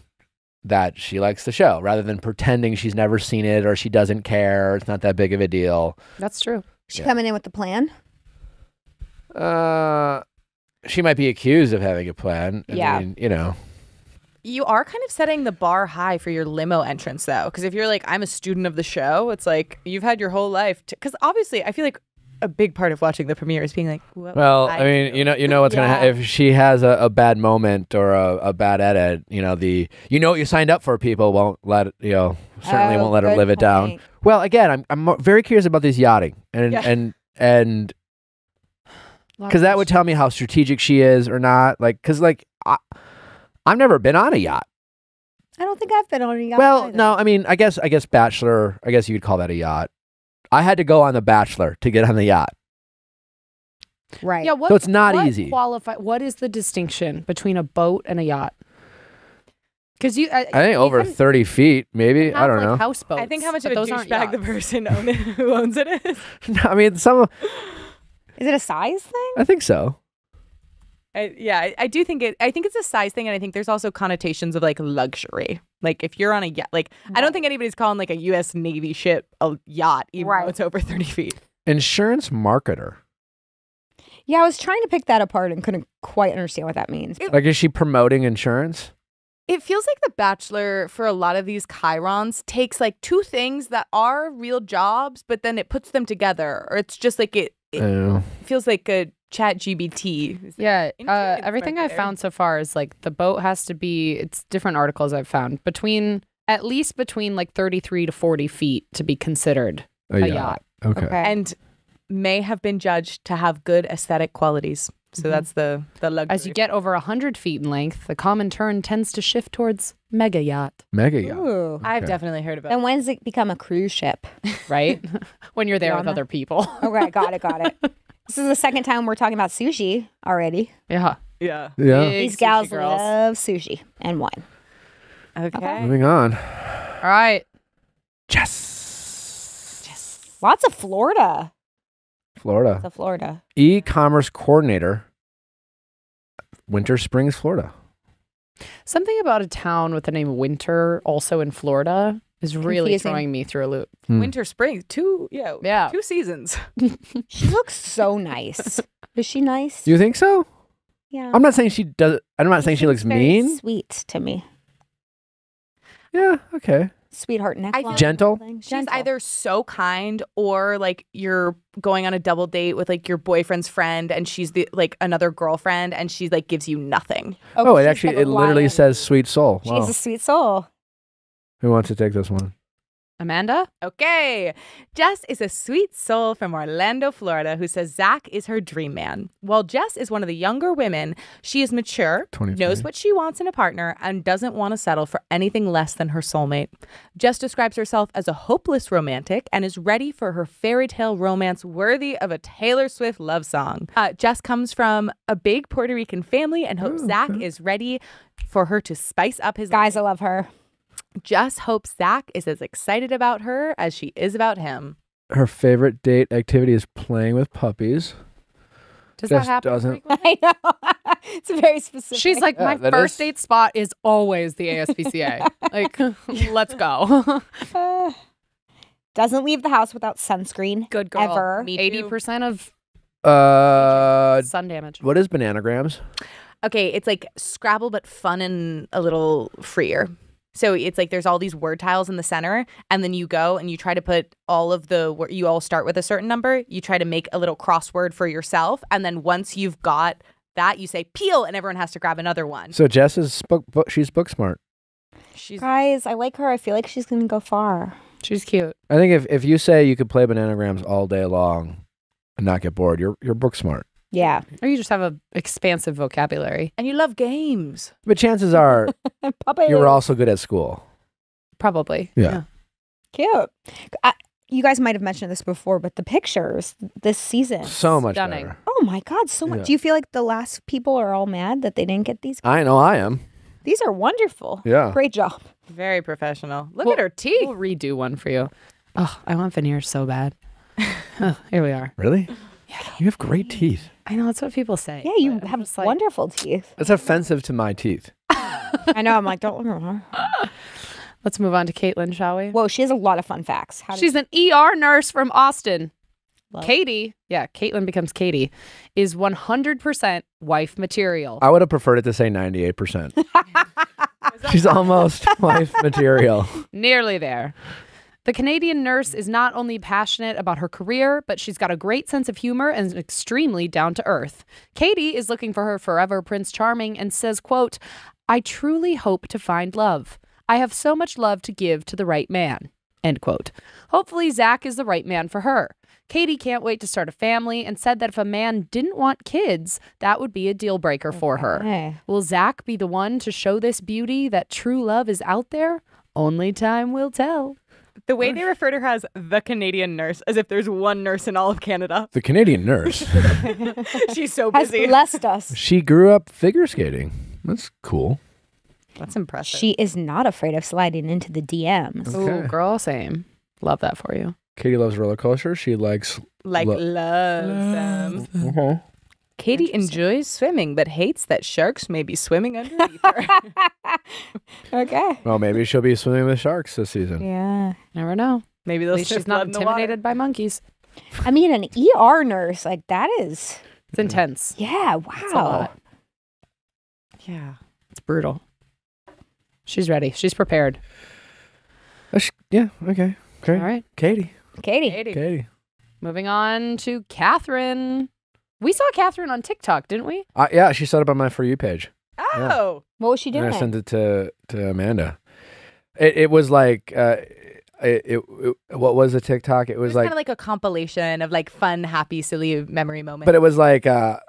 that she likes the show rather than pretending she's never seen it or she doesn't care. It's not that big of a deal. That's true. Is she yeah. coming in with the plan? Uh, she might be accused of having a plan. I yeah. mean, you know. You are kind of setting the bar high for your limo entrance, though, because if you're like, I'm a student of the show, it's like you've had your whole life. Because obviously, I feel like a big part of watching the premiere is being like, well, I, I mean, do. you know, you know what's yeah. gonna happen if she has a, a bad moment or a, a bad edit. You know, the you know what you signed up for. People won't let it, you know, certainly oh, won't let her live point. it down. Well, again, I'm I'm very curious about this yachting and yeah. and and because that would tell me how strategic she is or not. Like, because like. I, I've never been on a yacht. I don't think I've been on a yacht. Well, either. no, I mean, I guess, I guess, Bachelor. I guess you would call that a yacht. I had to go on the Bachelor to get on the yacht. Right. Yeah. What, so it's not what easy. Qualify. What is the distinction between a boat and a yacht? Because you, I, I think you over can, thirty feet, maybe. I don't like know. Houseboats. I think how much of a douchebag the person own it, who owns it is. No, I mean, some. Of, is it a size thing? I think so. I, yeah, I, I do think it. I think it's a size thing, and I think there's also connotations of like luxury. Like if you're on a yacht, like right. I don't think anybody's calling like a U S Navy ship a yacht, even right. though it's over thirty feet. Insurance marketer. Yeah, I was trying to pick that apart and couldn't quite understand what that means. It, like, is she promoting insurance? It feels like The Bachelor, for a lot of these chyrons, takes like two things that are real jobs, but then it puts them together, or it's just like it. It oh. feels like a. Chat G B T. Yeah, uh, everything I've found so far is like the boat has to be, it's different articles I've found, between, at least between like thirty-three to forty feet to be considered a, a yacht. yacht. Okay. okay. And may have been judged to have good aesthetic qualities. So mm-hmm. that's the, the luxury. As you get over one hundred feet in length, the common term tends to shift towards mega yacht. Mega yacht. Ooh. Okay. I've definitely heard about it. And when does it become a cruise ship? Right? When you're there you're with other people. Okay, got it, got it. This is the second time we're talking about sushi already. Yeah. Yeah. yeah. These gals girls. love sushi and wine. Okay. okay. Moving on. All right. Jess. Jess. Lots of Florida. Florida. Lots of Florida. E-commerce coordinator, Winter Springs, Florida. Something about a town with the name Winter also in Florida is really confusing. Throwing me through a loop. Mm. Winter Springs, two, yeah, yeah, two seasons. She looks so nice. Is she nice? You think so? Yeah. I'm not saying she does. I'm not she saying she looks very mean. Sweet to me. Yeah. Okay. Sweetheart neckline. Gentle. Gentle. She's either so kind, or like you're going on a double date with like your boyfriend's friend, and she's the like another girlfriend, and she like gives you nothing. Oh, oh it actually, it literally says sweet soul. Wow. She's a sweet soul. Who wants to take this one? Amanda? Okay. Jess is a sweet soul from Orlando, Florida, who says Zach is her dream man. While Jess is one of the younger women, she is mature, knows what she wants in a partner, and doesn't want to settle for anything less than her soulmate. Jess describes herself as a hopeless romantic and is ready for her fairy tale romance worthy of a Taylor Swift love song. Uh, Jess comes from a big Puerto Rican family and hopes Ooh, Zach okay. is ready for her to spice up his Guys, life. I love her. Jess hopes Zach is as excited about her as she is about him. Her favorite date activity is playing with puppies. Does Jess that happen? Doesn't. I know. It's very specific. She's like, yeah, my first is... date spot is always the A S P C A. Like, let's go. uh, doesn't leave the house without sunscreen. Good girl. Ever. eighty percent of uh, sun damage. What is bananagrams? Okay, it's like Scrabble, but fun and a little freer. So it's like there's all these word tiles in the center, and then you go and you try to put all of the – you all start with a certain number. You try to make a little crossword for yourself, and then once you've got that, you say peel, and everyone has to grab another one. So Jess is book, book, she's book smart. She's Guys, I like her. I feel like she's going to go far. She's cute. I think if, if you say you could play bananagrams all day long and not get bored, you're, you're book smart. Yeah. Or you just have an expansive vocabulary. And you love games. But chances are you were also good at school. Probably. Yeah. yeah. Cute. I, you guys might have mentioned this before, but the pictures this season. So much Stunning. better. Oh, my God. So much. Yeah. Do you feel like the last people are all mad that they didn't get these? I know I am. These are wonderful. Yeah. Great job. Very professional. Look we'll, at her teeth. We'll redo one for you. Oh, I want veneers so bad. Oh, here we are. Really? Yeah. You have great teeth. I know, that's what people say. Yeah, you have just like, wonderful teeth. That's offensive to my teeth. I know, I'm like, don't look at her. Let's move on to Caitlin, shall we? Whoa, she has a lot of fun facts. How She's an E R nurse from Austin. Love. Katie, yeah, Caitlin becomes Katie, is one hundred percent wife material. I would have preferred it to say ninety-eight percent. She's almost wife material. Nearly there. The Canadian nurse is not only passionate about her career, but she's got a great sense of humor and is extremely down to earth. Katie is looking for her forever Prince Charming and says, quote, I truly hope to find love. I have so much love to give to the right man, end quote. Hopefully Zach is the right man for her. Katie can't wait to start a family and said that if a man didn't want kids, that would be a deal breaker okay. for her. Will Zach be the one to show this beauty that true love is out there? Only time will tell. The way they refer to her as the Canadian nurse, as if there's one nurse in all of Canada. The Canadian nurse. She's so busy. Has blessed us. She grew up figure skating. That's cool. That's impressive. She is not afraid of sliding into the D Ms. Okay. Ooh, girl, same. Love that for you. Katie loves roller coasters. She likes... Like, lo loves them. Uh-huh. Katie enjoys swimming, but hates that sharks may be swimming underneath her. Okay. Well, maybe she'll be swimming with sharks this season. Yeah. Never know. Maybe those she's not intimidated by monkeys. I mean, an E R nurse, like, that is... It's intense. Yeah, wow. That's a lot. Yeah. It's brutal. She's ready. She's prepared. Uh, sh yeah, okay. Great. All right. Katie. Katie. Katie. Katie. Moving on to Catherine. We saw Catherine on TikTok, didn't we? Uh, yeah, she set up on my For You page. Oh. Yeah. What was she doing? And I sent it to, to Amanda. It, it was like, uh, it, it, it, what was a TikTok? It was, it was like... kind of like a compilation of like fun, happy, silly memory moments. But it was like, uh,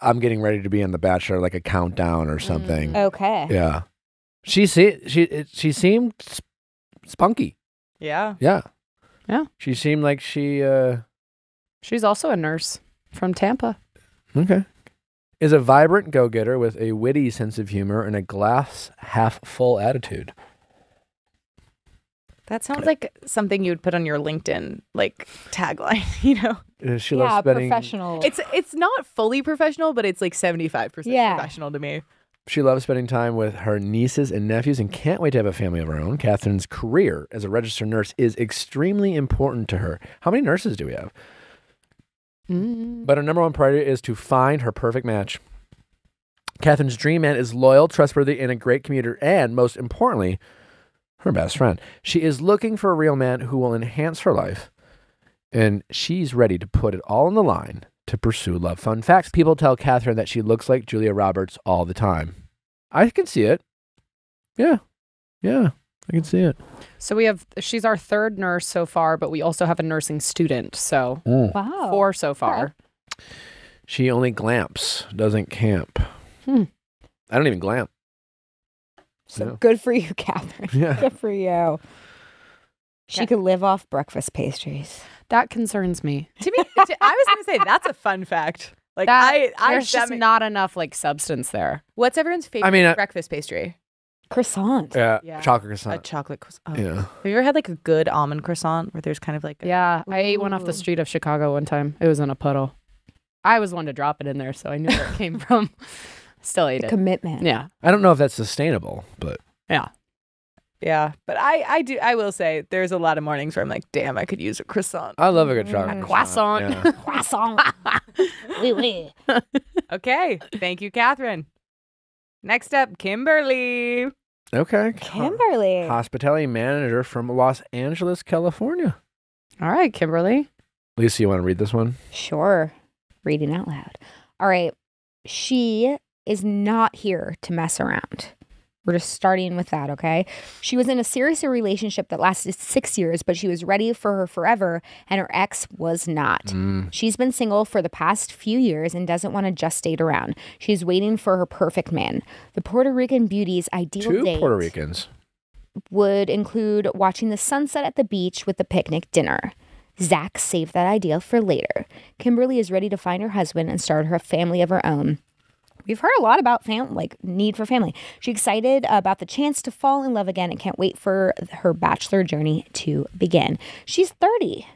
I'm getting ready to be on The Bachelor, like a countdown or something. Mm. Okay. Yeah. She, se she, it, she seemed sp spunky. Yeah. Yeah. Yeah. She seemed like she... Uh... She's also a nurse. From Tampa. Okay. Is a vibrant go-getter with a witty sense of humor and a glass half-full attitude. That sounds like something you'd put on your LinkedIn, like, tagline, you know? Uh, she yeah, loves spending... professional. It's, it's not fully professional, but it's like seventy-five percent yeah. professional to me. She loves spending time with her nieces and nephews and can't wait to have a family of her own. Catherine's career as a registered nurse is extremely important to her. How many nurses do we have? Mm. But her number one priority is to find her perfect match. Catherine's dream man is loyal, trustworthy, and a great commuter, and most importantly, her best friend. She is looking for a real man who will enhance her life, and she's ready to put it all on the line to pursue love. Fun facts. People tell Catherine that she looks like Julia Roberts all the time. I can see it. Yeah. Yeah. I can see it. So we have, she's our third nurse so far, but we also have a nursing student. So mm. wow. four so far. Yeah. She only glamps, doesn't camp. Hmm. I don't even glamp. So no. Good for you, Catherine. Yeah. Good for you. She yeah. could live off breakfast pastries. That concerns me. To me, to, I was going to say, that's a fun fact. Like that, I, I, There's I, just not enough like substance there. What's everyone's favorite I mean, I, breakfast pastry? Croissant. Yeah, yeah. Chocolate croissant. A chocolate croissant. Oh. Yeah. Have you ever had like a good almond croissant where there's kind of like a... Yeah, I Ooh. ate one off the street of Chicago one time. It was in a puddle. I was one to drop it in there, so I knew where it came from. Still ate the it. Commitment. Yeah. I don't know if that's sustainable, but... Yeah. Yeah, but I, I do, I will say there's a lot of mornings where I'm like, damn, I could use a croissant. I love a good chocolate mm. croissant. Yeah. Croissant. Oui, oui. Okay. Thank you, Catherine. Next up, Kimberly. Okay. Kimberly. Hospitality manager from Los Angeles, California. All right, Kimberly. Lisa, you want to read this one? Sure. Reading out loud. All right. She is not here to mess around. We're just starting with that, okay? She was in a serious relationship that lasted six years, but she was ready for her forever, and her ex was not. Mm. She's been single for the past few years and doesn't want to just date around. She's waiting for her perfect man. The Puerto Rican beauty's ideal Two date... Two Puerto Ricans. ...would include watching the sunset at the beach with a picnic dinner. Zach saved that ideal for later. Kimberly is ready to find her husband and start her family of her own. We've heard a lot about fam like need for family. She's excited about the chance to fall in love again and can't wait for her bachelor journey to begin. She's thirty.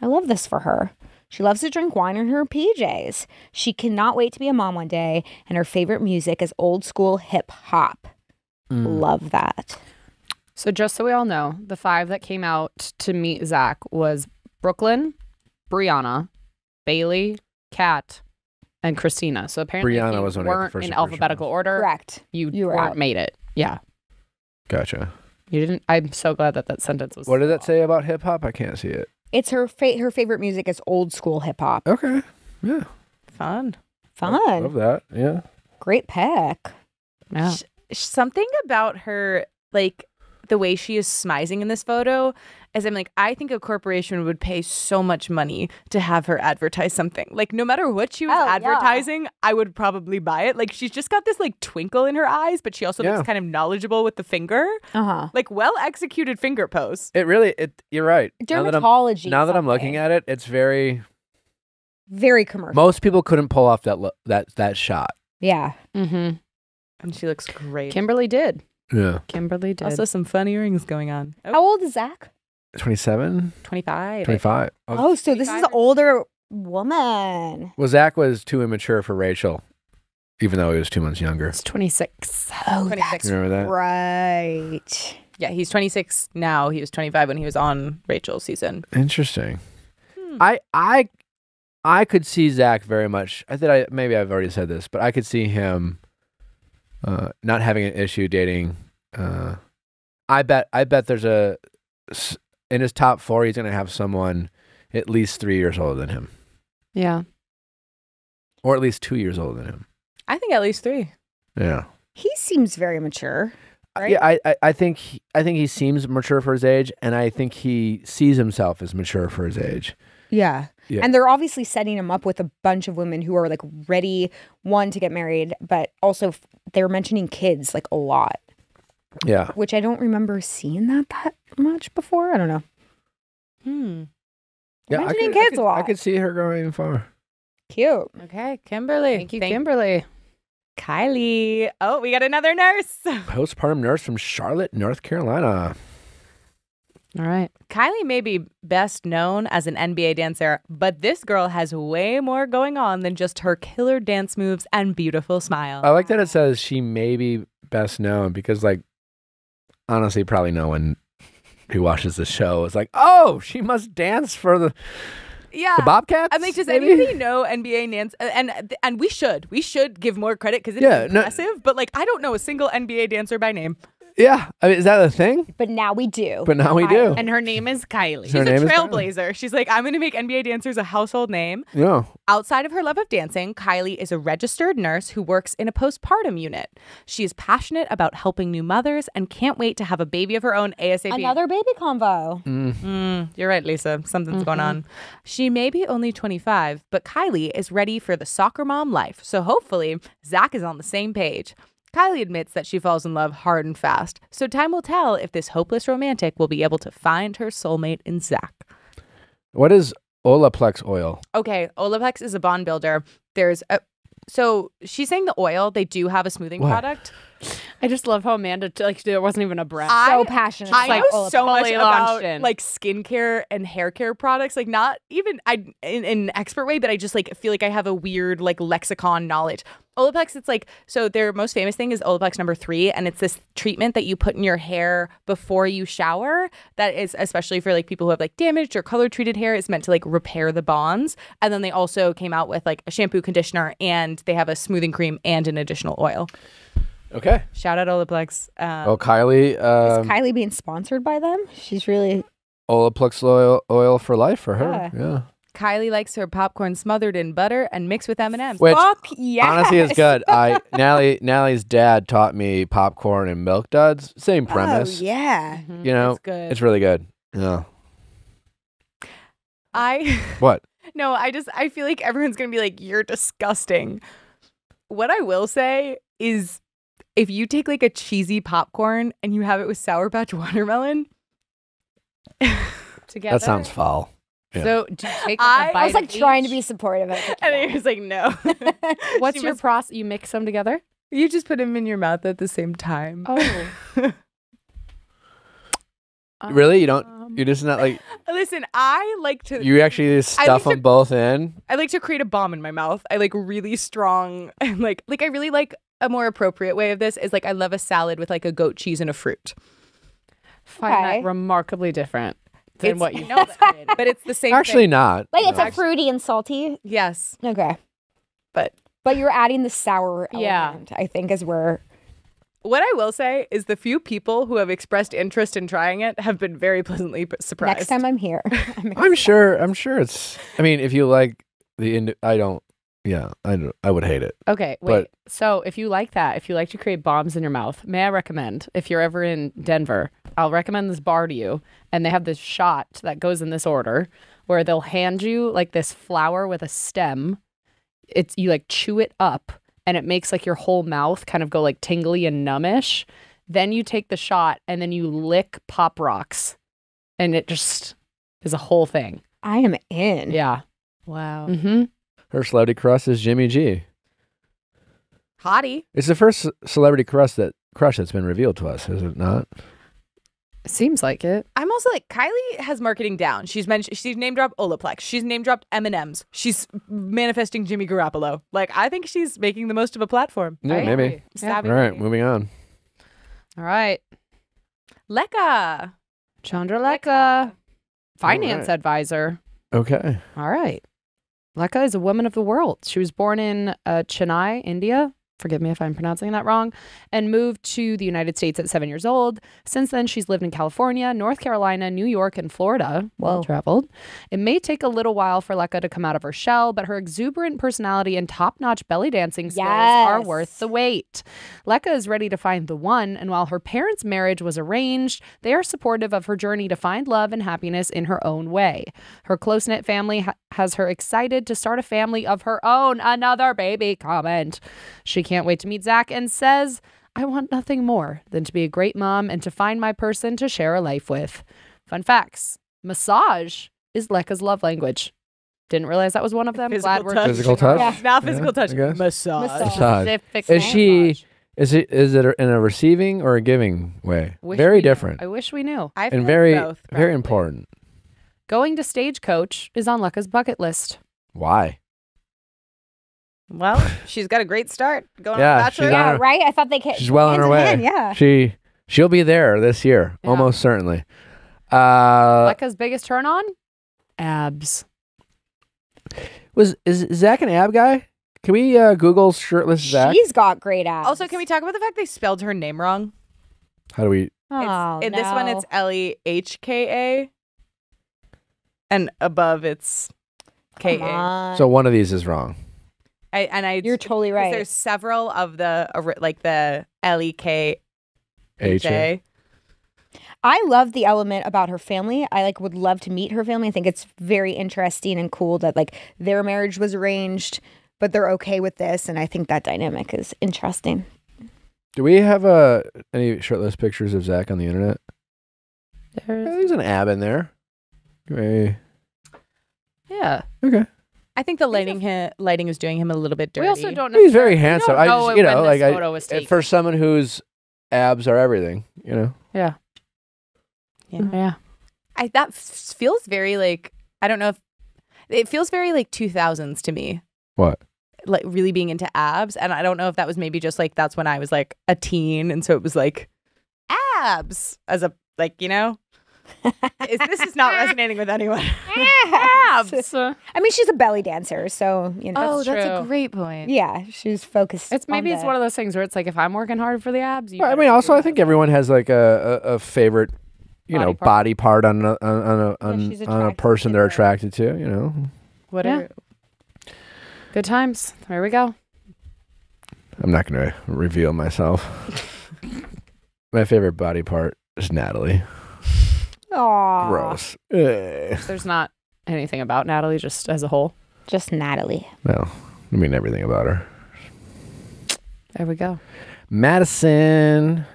I love this for her. She loves to drink wine in her P Js. She cannot wait to be a mom one day, and her favorite music is old school hip hop. Mm. Love that. So just so we all know, the five that came out to meet Zach was Brooklyn, Brianna, Bailey, Kat, and Christina. So apparently Brianna you was weren't in alphabetical was. order. Correct. You, you were weren't out. made it. Yeah. Gotcha. You didn't. I'm so glad that that sentence was. What did that say about hip hop? I can't see it. It's her fa her favorite music is old school hip hop. Okay. Yeah. Fun. Fun. I love that. Yeah. Great pick. Yeah. Sh something about her, like the way she is smizing in this photo, as I'm like, I think a corporation would pay so much money to have her advertise something. Like, no matter what she was oh, advertising, yeah. I would probably buy it. Like, she's just got this, like, twinkle in her eyes, but she also yeah. looks kind of knowledgeable with the finger. Uh-huh. Like, well-executed finger pose. It really, it. you're right. Dermatology. Now that I'm, now that I'm looking at it, it's very... Very commercial. Most people couldn't pull off that, that, that shot. Yeah. Mm-hmm. And she looks great. Kimberly did. Yeah. Kimberly did. Also some fun earrings going on. Oh. How old is Zach? twenty-seven? twenty-five. twenty-five. Oh, oh so this is an older woman. Well, Zach was too immature for Rachel, even though he was two months younger. It's twenty-six. Oh, twenty-six. That's you remember that? Right. Yeah, he's twenty-six now. He was twenty-five when he was on Rachel's season. Interesting. Hmm. I I I could see Zach very much. I thought I maybe I've already said this, but I could see him Uh, not having an issue dating. Uh, I bet. I bet there's a in his top four. He's gonna have someone at least three years older than him. Yeah. Or at least two years older than him. I think at least three. Yeah. He seems very mature. Right? Yeah. I, I. I think. He, I think he seems mature for his age, and I think he sees himself as mature for his age. Yeah. yeah. And they're obviously setting him up with a bunch of women who are like ready, one to get married, but also. They were mentioning kids like a lot. Yeah. Which I don't remember seeing that that much before. I don't know. Hmm. Yeah, mentioning could, kids could, a lot. I could see her going far. Cute. Okay. Kimberly. Thank you, Thank Kimberly. Kylie. Oh, we got another nurse. Postpartum nurse from Charlotte, North Carolina. All right. Kylie may be best known as an N B A dancer, but this girl has way more going on than just her killer dance moves and beautiful smile. I like that it says she may be best known because, like, honestly, probably no one who watches the show is like, oh, she must dance for the... Yeah, the Bobcats. I mean, does maybe? anybody know N B A dance? And and we should we should give more credit because it's yeah, impressive. No, but like, I don't know a single N B A dancer by name. Yeah, I mean, is that a thing? But now we do. But now we do. And her name is Kylie. She's her a trailblazer. She's like, I'm going to make N B A dancers a household name. Yeah. Outside of her love of dancing, Kylie is a registered nurse who works in a postpartum unit. She is passionate about helping new mothers and can't wait to have a baby of her own ASAP. Another baby convo. Mm. Mm, you're right, Lisa. Something's mm-hmm. going on. She may be only twenty-five, but Kylie is ready for the soccer mom life. So hopefully, Zach is on the same page. Kylie admits that she falls in love hard and fast, so time will tell if this hopeless romantic will be able to find her soulmate in Zach. What is Olaplex oil? Okay, Olaplex is a bond builder. There's a... So she's saying the oil, they do have a smoothing what? product. I just love how Amanda, like, there wasn't even a breath. I, so passionate. I like, know so much about, in. like, skincare and hair care products. Like, not even I in, in an expert way, but I just, like, feel like I have a weird, like, lexicon knowledge. Olaplex, it's like, so their most famous thing is Olaplex number three, and it's this treatment that you put in your hair before you shower that is, especially for, like, people who have, like, damaged or color-treated hair, is meant to, like, repair the bonds. And then they also came out with, like, a shampoo, conditioner, and they have a smoothing cream and an additional oil. Okay. Shout out Olaplex. Um, oh, Kylie. Um, is Kylie being sponsored by them? She's really... Olaplex oil, oil for life for her. Yeah. yeah. Kylie likes her popcorn smothered in butter and mixed with M and M's. Which, Fuck yes. honestly, is good. I Natalie, Natalie's dad taught me popcorn and milk duds. Same premise. Oh, yeah. Mm-hmm. You know, that's good. It's really good. Yeah. I... What? No, I just... I feel like everyone's going to be like, you're disgusting. What I will say is... If you take like a cheesy popcorn and you have it with Sour Patch Watermelon together. That sounds foul. Yeah. So do you take like, I, a bite I was like of trying each? to be supportive of it. And he was like, no. What's she your process? You mix them together? You just put them in your mouth at the same time. Oh. Um, really? You don't? You're just not like... Listen, I like to... You actually just stuff like them to, both in? I like to create a bomb in my mouth. I like really strong... And like, like I really like a more appropriate way of this is like I love a salad with like a goat cheese and a fruit. Find okay. that remarkably different than it's, what you know. But it's the same actually thing. Not. Like it's no. a fruity and salty? Yes. Okay. But... But you're adding the sour element, yeah. I think, is where... What I will say is the few people who have expressed interest in trying it have been very pleasantly surprised. Next time I'm here. I'm, I'm sure. I'm sure it's... I mean, if you like the... Ind I don't... Yeah, I, don't, I would hate it. Okay, wait. But, so if you like that, if you like to create bombs in your mouth, may I recommend, if you're ever in Denver, I'll recommend this bar to you. And they have this shot that goes in this order where they'll hand you like this flower with a stem. It's you like chew it up and it makes like your whole mouth kind of go like tingly and numbish. Then you take the shot and then you lick Pop Rocks and it just is a whole thing. I am in. Yeah. Wow. Mm-hmm. Her celebrity crush is Jimmy G. Hottie. It's the first celebrity crush that crush that's been revealed to us, is it not? Seems like it. I'm also like, Kylie has marketing down. She's mentioned, she's name dropped Olaplex. She's name dropped M and M's. She's manifesting Jimmy Garoppolo. Like, I think she's making the most of a platform. Yeah, right? Maybe. Yeah. All right, moving on. All right. Lekha. Chandra Lekha. Finance right. advisor. Okay. All right. Lekha is a woman of the world. She was born in uh, Chennai, India. Forgive me if I'm pronouncing that wrong, and moved to the United States at seven years old. Since then, she's lived in California, North Carolina, New York, and Florida, well-traveled. It may take a little while for Lekha to come out of her shell, but her exuberant personality and top-notch belly dancing skills yes. are worth the wait. Lekha is ready to find the one, and while her parents' marriage was arranged, they are supportive of her journey to find love and happiness in her own way. Her close-knit family ha has her excited to start a family of her own. Another baby comment. She can't wait to meet Zach and says, I want nothing more than to be a great mom and to find my person to share a life with. Fun facts. Massage is Lekha's love language. Didn't realize that was one of them. Physical Glad touch. We're physical touch? Yeah. Now physical yeah, touch. Massage. Massage. Massage. Is she, is it, is it in a receiving or a giving way? Wish very different. Knew. I wish we knew. I feel and very, like both, very important. Going to Stagecoach is on Lekha's bucket list. Why? Well, she's got a great start going yeah, on the Bachelor. Yeah, her, right? I thought they could. She's well on her way. Hand, yeah. She, she'll be there this year, yeah. almost certainly. Uh, Lekha's biggest turn on? Abs. Was Is Zach an ab guy? Can we uh, Google shirtless Zach? She's got great abs. Also, can we talk about the fact they spelled her name wrong? How do we? Oh, it's, in no. this one, it's L E H K A. And above, it's K A. So one of these is wrong. I, and I, you're totally right. There's several of the like the L E K H A. I love the element about her family. I like would love to meet her family. I think it's very interesting and cool that like their marriage was arranged, but they're okay with this. And I think that dynamic is interesting. Do we have uh, any shirtless pictures of Zach on the internet? There's, there's an ab in there. Maybe. Yeah. Okay. I think the lighting him, lighting is doing him a little bit dirty. We also don't know. He's very handsome. I just, you know, like I, for someone whose abs are everything, you know. Yeah. Yeah. Mm-hmm. Yeah. I that feels very like I don't know if it feels very like two thousands to me. What? Like really being into abs, and I don't know if that was maybe just like that's when I was like a teen, and so it was like abs as a like, you know. is, this is not resonating with anyone. Abs. I mean, she's a belly dancer, so you know. Oh, that's, that's a great point. Yeah, she's focused. It's maybe on it's the... one of those things where it's like, if I'm working hard for the abs, you well, I mean, also I think everyone has like a a, a favorite, you body know, part. body part on a, on a, on, yeah, on a person they're attracted to. You know. Whatever. Yeah. Good times. There we go. I'm not going to reveal myself. My favorite body part is Natalie. Aww. Gross. Ugh. There's not anything about Natalie just as a whole. Just Natalie. No. I mean everything about her. There we go. Madison.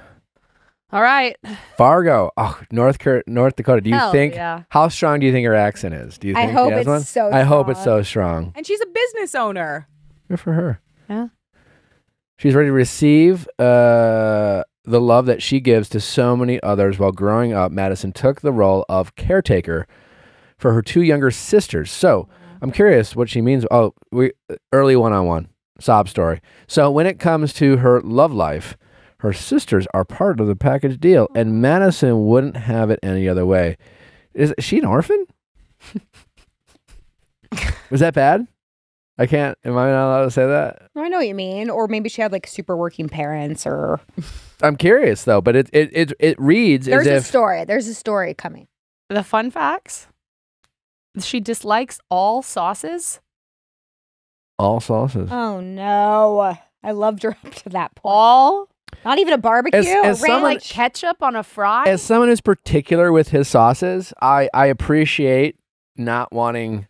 All right. Fargo. Oh, North Car North Dakota. Do you Hell, think yeah. how strong do you think her accent is? Do you think I hope it's one? so I strong. hope it's so strong. And she's a business owner. Good for her. Yeah. She's ready to receive uh the love that she gives to so many others. While growing up, Madison took the role of caretaker for her two younger sisters. So I'm curious what she means. Oh, we early one-on-one sob story. So when it comes to her love life, her sisters are part of the package deal, and Madison wouldn't have it any other way. Is she an orphan? Was that bad? I can't. Am I not allowed to say that? I know what you mean. Or maybe she had like super working parents, or. I'm curious though, but it it it it reads. There's as if... a story. There's a story coming. The fun facts. She dislikes all sauces. All sauces. Oh no! I loved her up to that point. All. Not even a barbecue. As, as someone, like ketchup on a fry. As someone who's particular with his sauces, I I appreciate not wanting.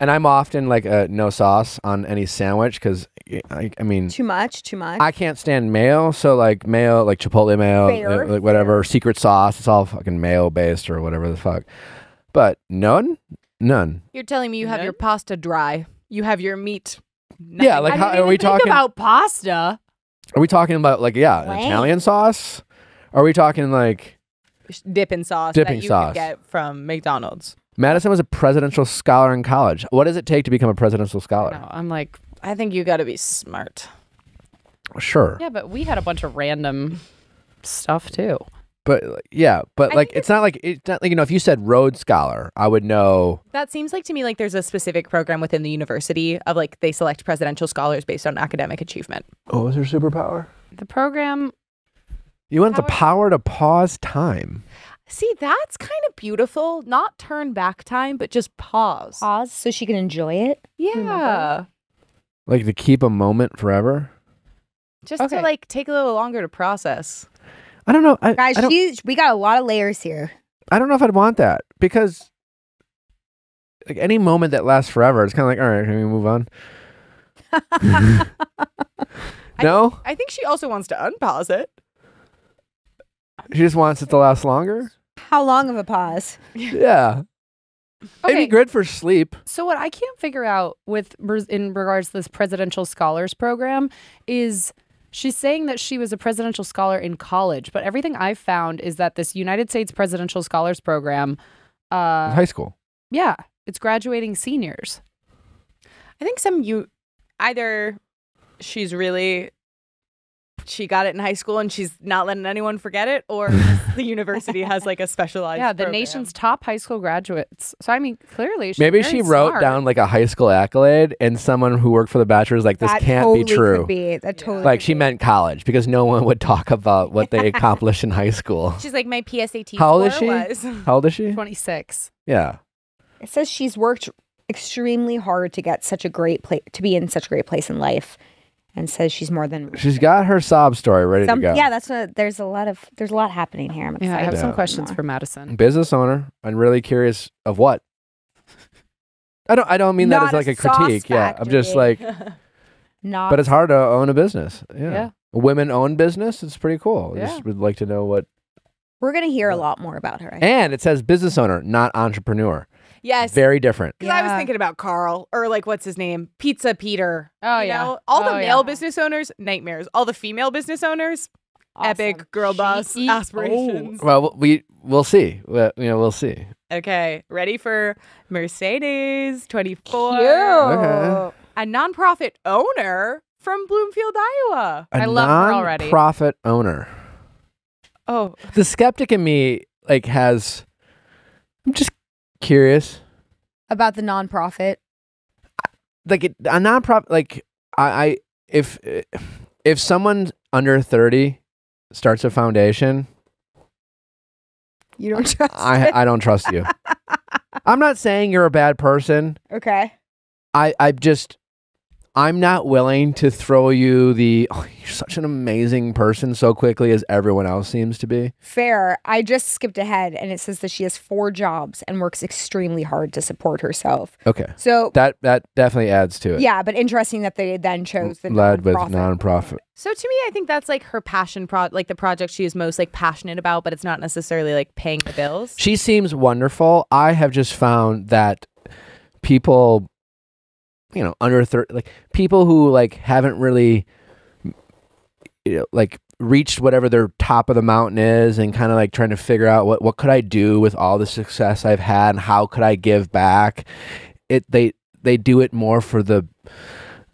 And I'm often like a no sauce on any sandwich because, I, I mean... Too much, too much. I can't stand mayo, so like mayo, like chipotle mayo, fair, like whatever, fair. Secret sauce, it's all fucking mayo-based or whatever the fuck. But none? None. You're telling me you none? have your pasta dry. You have your meat. Nothing. Yeah, like I how, are we talking... think about pasta. Are we talking about like, yeah, what? Italian sauce? Are we talking like... Dipping sauce dipping that you sauce. could get from McDonald's. Madison was a presidential scholar in college. What does it take to become a presidential scholar? No, I'm like, I think you got to be smart. Sure. Yeah, but we had a bunch of random stuff too. But yeah, but I like it's not like it's not like you know if you said Rhodes Scholar, I would know. That seems like to me like there's a specific program within the university of like they select presidential scholars based on academic achievement. Oh, was her superpower? The program. You want power. the power to pause time. See, that's kind of beautiful. Not turn back time, but just pause. Pause so she can enjoy it? Yeah. Remember. Like to keep a moment forever? Just okay. to like take a little longer to process. I don't know. I, Guys, I don't, she, we got a lot of layers here. I don't know if I'd want that because like any moment that lasts forever, it's kind of like, all right, can we move on? No? I, th I think she also wants to unpause it. She just wants it to last longer. How long of a pause? Yeah. Okay. It'd be good for sleep. So what I can't figure out with in regards to this presidential scholars program is she's saying that she was a presidential scholar in college, but everything I've found is that this United States presidential scholars program. Uh, high school. Yeah. It's graduating seniors. I think some you either she's really... She got it in high school and she's not letting anyone forget it, or the university has like a specialized yeah the program. Nation's top high school graduates. So I mean clearly she's maybe she wrote smart. down like a high school accolade, and someone who worked for the Bachelor is like, this that can't totally be true be. That totally like she be. meant college because no one would talk about what they accomplished in high school. She's like, my P S A T how old score is she was... how old is she? twenty-six. Yeah, it says she's worked extremely hard to get such a great place, to be in such a great place in life. And says she's more than ready. She's got her sob story ready some, to go. Yeah, that's what, there's a lot of there's a lot happening here. I'm excited. Yeah, I have yeah. some questions for Madison. Business owner. I'm really curious of what. I don't I don't mean Not that as like a, a critique. Factory. Yeah, I'm just like. Not but it's hard to own a business. Yeah, yeah. women own business. It's pretty cool. Yeah. I just would like to know what. We're gonna hear what. a lot more about her. I and think. It says business owner, not entrepreneur. Yes. Very different. Because yeah. I was thinking about Carl or like, what's his name? Pizza Peter. Oh, you yeah. know? All oh, the male yeah. business owners, nightmares. All the female business owners, awesome. epic girl boss she aspirations. Oh. Well, we, we'll see. We, you know, we'll see. Okay. Ready for Mercedes twenty-four. Okay. A nonprofit owner from Bloomfield, Iowa. A I love her already. A nonprofit owner. Oh. The skeptic in me like has, I'm just curious about the nonprofit, like it, a nonprofit. Like I, I, if if someone under thirty starts a foundation, you don't trust. I, I, I don't trust you. I'm not saying you're a bad person. Okay. I, I just, I'm not willing to throw you the. Oh, you're such an amazing person so quickly as everyone else seems to be. Fair. I just skipped ahead, and it says that she has four jobs and works extremely hard to support herself. Okay. So that that definitely adds to it. Yeah, but interesting that they then chose the led with nonprofit. So to me, I think that's like her passion pro like the project she is most like passionate about, but it's not necessarily like paying the bills. She seems wonderful. I have just found that people, you know, under thirty, like people who like haven't really you know, like reached whatever their top of the mountain is and kind of like trying to figure out what, what could I do with all the success I've had and how could I give back? It, they, they do it more for the,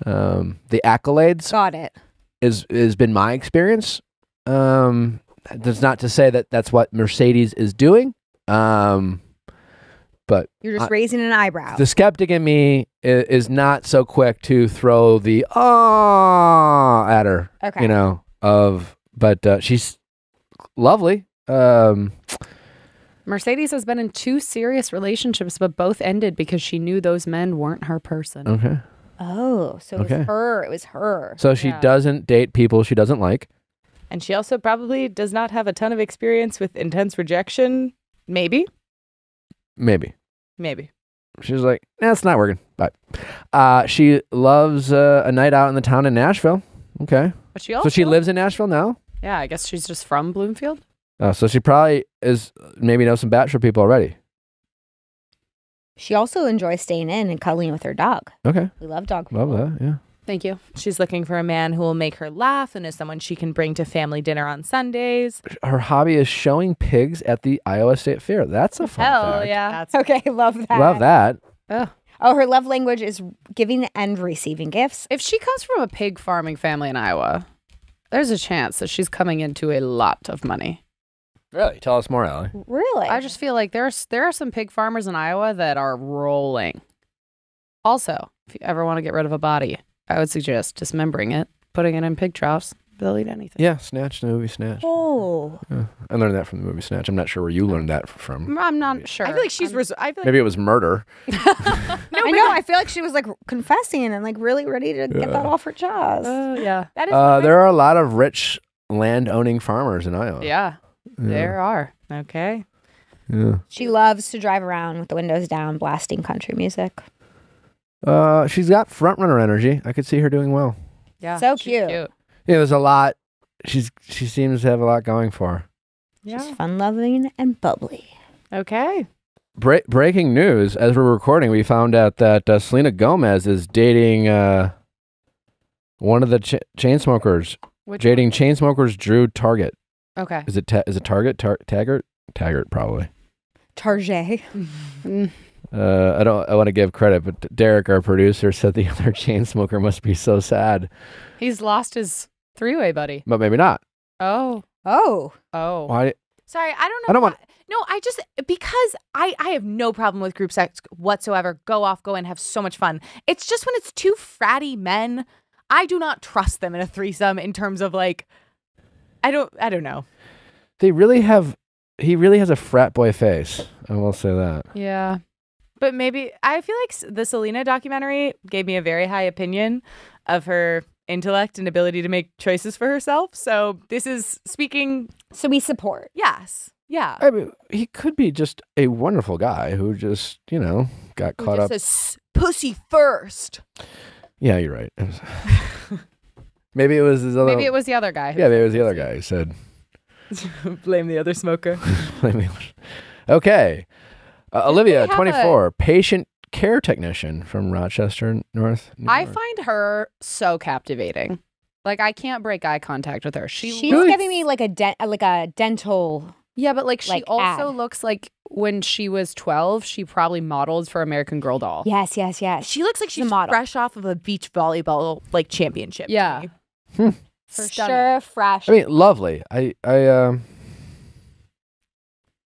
um, the accolades. Got it. Is, is been my experience. Um, that's not to say that that's what Mercedes is doing. Um, But you're just I, raising an eyebrow. The skeptic in me is, is not so quick to throw the ah at her. Okay, you know of, but uh, she's lovely. Um, Mercedes has been in two serious relationships, but both ended because she knew those men weren't her person. Okay. Oh, so okay. It was her. It was her. So she yeah. doesn't date people she doesn't like, and she also probably does not have a ton of experience with intense rejection. Maybe. Maybe. Maybe. She's like, nah, it's not working. Bye. Uh, she loves uh, a night out in the town in Nashville. Okay. But she also so she lives in Nashville now? Yeah, I guess she's just from Bloomfield. Oh, so she probably is, maybe knows some bachelor people already. She also enjoys staying in and cuddling with her dog. Okay. We love dog people. Love that, yeah. Thank you. She's looking for a man who will make her laugh and is someone she can bring to family dinner on Sundays. Her hobby is showing pigs at the Iowa State Fair. That's a fun Hell, fact. yeah. That's okay, love that. Love that. Oh. oh, her love language is giving and receiving gifts. If she comes from a pig farming family in Iowa, there's a chance that she's coming into a lot of money. Really? Tell us more, Allie. Really? I just feel like there's there are some pig farmers in Iowa that are rolling. Also, if you ever want to get rid of a body, I would suggest dismembering it, putting it in pig troughs. They'll eat anything. Yeah, Snatch, the movie Snatch. Oh. Yeah. I learned that from the movie Snatch. I'm not sure where you learned that from. I'm not maybe. sure. I feel like she's... Res I feel like maybe it was murder. no, I know. I feel like she was like confessing and like really ready to yeah. get that off her chest. Oh, yeah. That is uh, there are a lot of rich land-owning farmers in Iowa. Yeah, yeah. There are. Okay. Yeah. She loves to drive around with the windows down, blasting country music. Uh, she's got front runner energy. I could see her doing well. Yeah, so cute. cute. Yeah, there's a lot. She's she seems to have a lot going for her. Yeah. She's fun loving and bubbly. Okay. Bra breaking news: as we're recording, we found out that uh, Selena Gomez is dating uh one of the ch Chainsmokers. Which dating one? Chainsmokers Drew Target. Okay. Is it ta is it Target Tar Taggart Taggart probably? Target. Mm. Uh, I don't. I want to give credit, but Derek, our producer, said the other Chainsmoker must be so sad. He's lost his three-way buddy. But maybe not. Oh, oh, oh. Why? Sorry, I don't know. I don't want. No, I just because I I have no problem with group sex whatsoever. Go off, go in, have so much fun. It's just when it's two fratty men, I do not trust them in a threesome. In terms of like, I don't. I don't know. They really have. He really has a frat boy face. I will say that. Yeah. But maybe I feel like the Selena documentary gave me a very high opinion of her intellect and ability to make choices for herself. So this is speaking. So we support. Yes. Yeah. I mean, he could be just a wonderful guy who just, you know, got who caught just up. Says, pussy first. Yeah, you're right. It was... maybe it was his other. Maybe it was the other guy. Yeah, maybe it was the other guy who said. Blame the other smoker. Blame the other. Okay. Uh, Olivia, twenty-four, a... patient care technician from Rochester, North. New I North. find her so captivating. Like I can't break eye contact with her. She she's really? giving me like a de like a dental. Yeah, but like she like also ad. looks like when she was twelve, she probably modeled for American Girl doll. Yes, yes, yes. She looks like she's model. fresh off of a beach volleyball like championship. Yeah, hmm. for sure, fresh. I mean, lovely. I I um.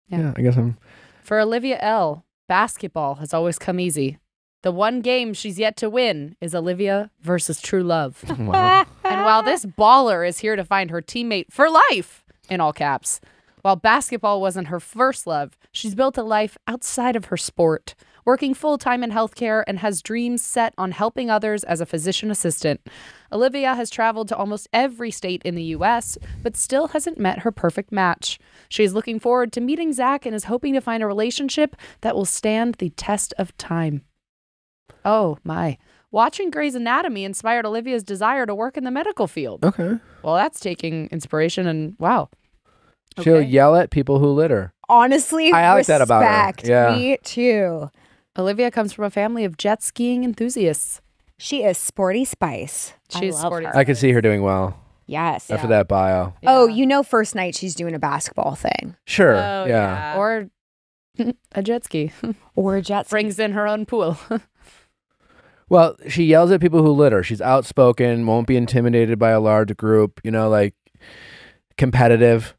Yeah, yeah I guess I'm. For Olivia L., basketball has always come easy. The one game she's yet to win is Olivia versus True Love. Wow. And while this baller is here to find her teammate for life, in all caps, while basketball wasn't her first love, she's built a life outside of her sport, working full-time in healthcare and has dreams set on helping others as a physician assistant. Olivia has traveled to almost every state in the U S, but still hasn't met her perfect match. She's looking forward to meeting Zach and is hoping to find a relationship that will stand the test of time. Oh, my. Watching Grey's Anatomy inspired Olivia's desire to work in the medical field. Okay. Well, that's taking inspiration and wow. Okay. She'll yell at people who litter. Honestly, I like respect. that about her. Yeah. Me too. Olivia comes from a family of jet skiing enthusiasts. She is sporty spice. She's I love sporty her. Spice. I could see her doing well. Yes. After yeah. that bio. Yeah. Oh, you know, first night she's doing a basketball thing. Sure. Oh, yeah. yeah. Or a jet ski. Or a jet ski. Brings in her own pool. Well, she yells at people who litter. She's outspoken, won't be intimidated by a large group, you know, like competitive.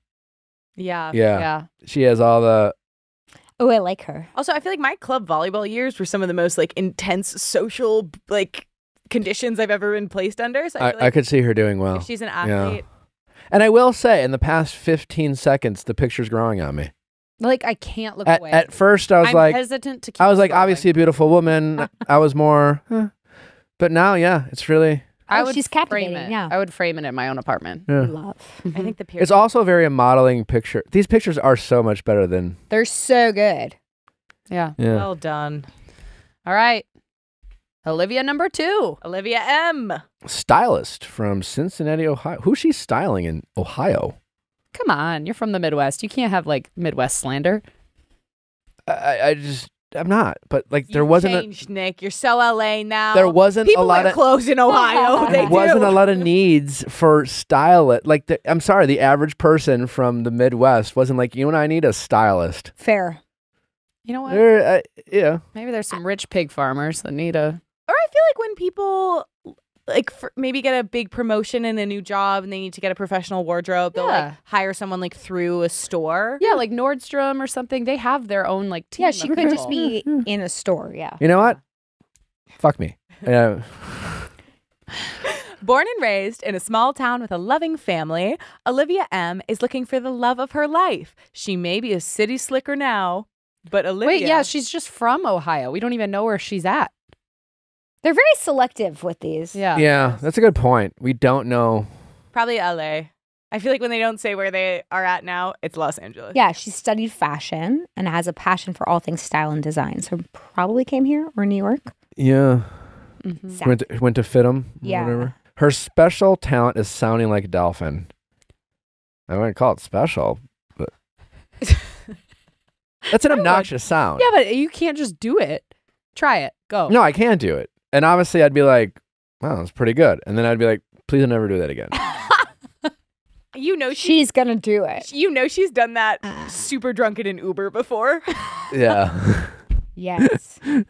Yeah. Yeah. yeah. She has all the... Oh, I like her. Also, I feel like my club volleyball years were some of the most like intense social like conditions I've ever been placed under. So I, I, like I could see her doing well. She's an athlete. Yeah. And I will say, in the past fifteen seconds, the picture's growing on me. Like, I can't look at, away. At first, I was I'm like... hesitant to keep I was like, going. Obviously a beautiful woman. I was more... Huh. But now, yeah, it's really... I oh, would she's captivating. Frame it. Yeah. I would frame it in my own apartment. Yeah. Love. Mm-hmm. I think the period. It's also very a modeling picture. These pictures are so much better than. They're so good. Yeah. yeah. Well done. All right. Olivia number two. Olivia M. Stylist from Cincinnati, Ohio. Who's she styling in Ohio? Come on. You're from the Midwest. You can't have like Midwest slander. I, I just. I'm not, but like there you wasn't changed, a, Nick. You're so L A now. There wasn't people a lot of clothes in Ohio. There wasn't do. a lot of needs for style. It like the, I'm sorry, the average person from the Midwest wasn't like you and I need a stylist. Fair. You know what? There, uh, yeah. Maybe there's some rich pig farmers that need a. Or I feel like when people like for, maybe get a big promotion in a new job and they need to get a professional wardrobe, yeah. they'll like hire someone like through a store. Yeah, like Nordstrom or something. They have their own like team. Yeah, she could just be in a store. Yeah. You know what? Fuck me. Uh, Born and raised in a small town with a loving family, Olivia M is looking for the love of her life. She may be a city slicker now, but Olivia... Wait, yeah, she's just from Ohio. We don't even know where she's at. They're very selective with these. Yeah. Yeah, that's a good point. We don't know. Probably L A. I feel like when they don't say where they are at now, it's Los Angeles. Yeah, she studied fashion and has a passion for all things style and design. So probably came here or New York. Yeah. Mm-hmm. Zach. Went to, went to F I T M. Yeah. Whatever. Her special talent is sounding like a dolphin. I wouldn't call it special, but that's an obnoxious sound. Yeah, but you can't just do it. Try it. Go. No, I can do it. And obviously, I'd be like, wow, that's pretty good. And then I'd be like, please don't ever do that again. You know she, she's going to do it. You know she's done that uh. super drunk in an Uber before. Yeah. Yes. It's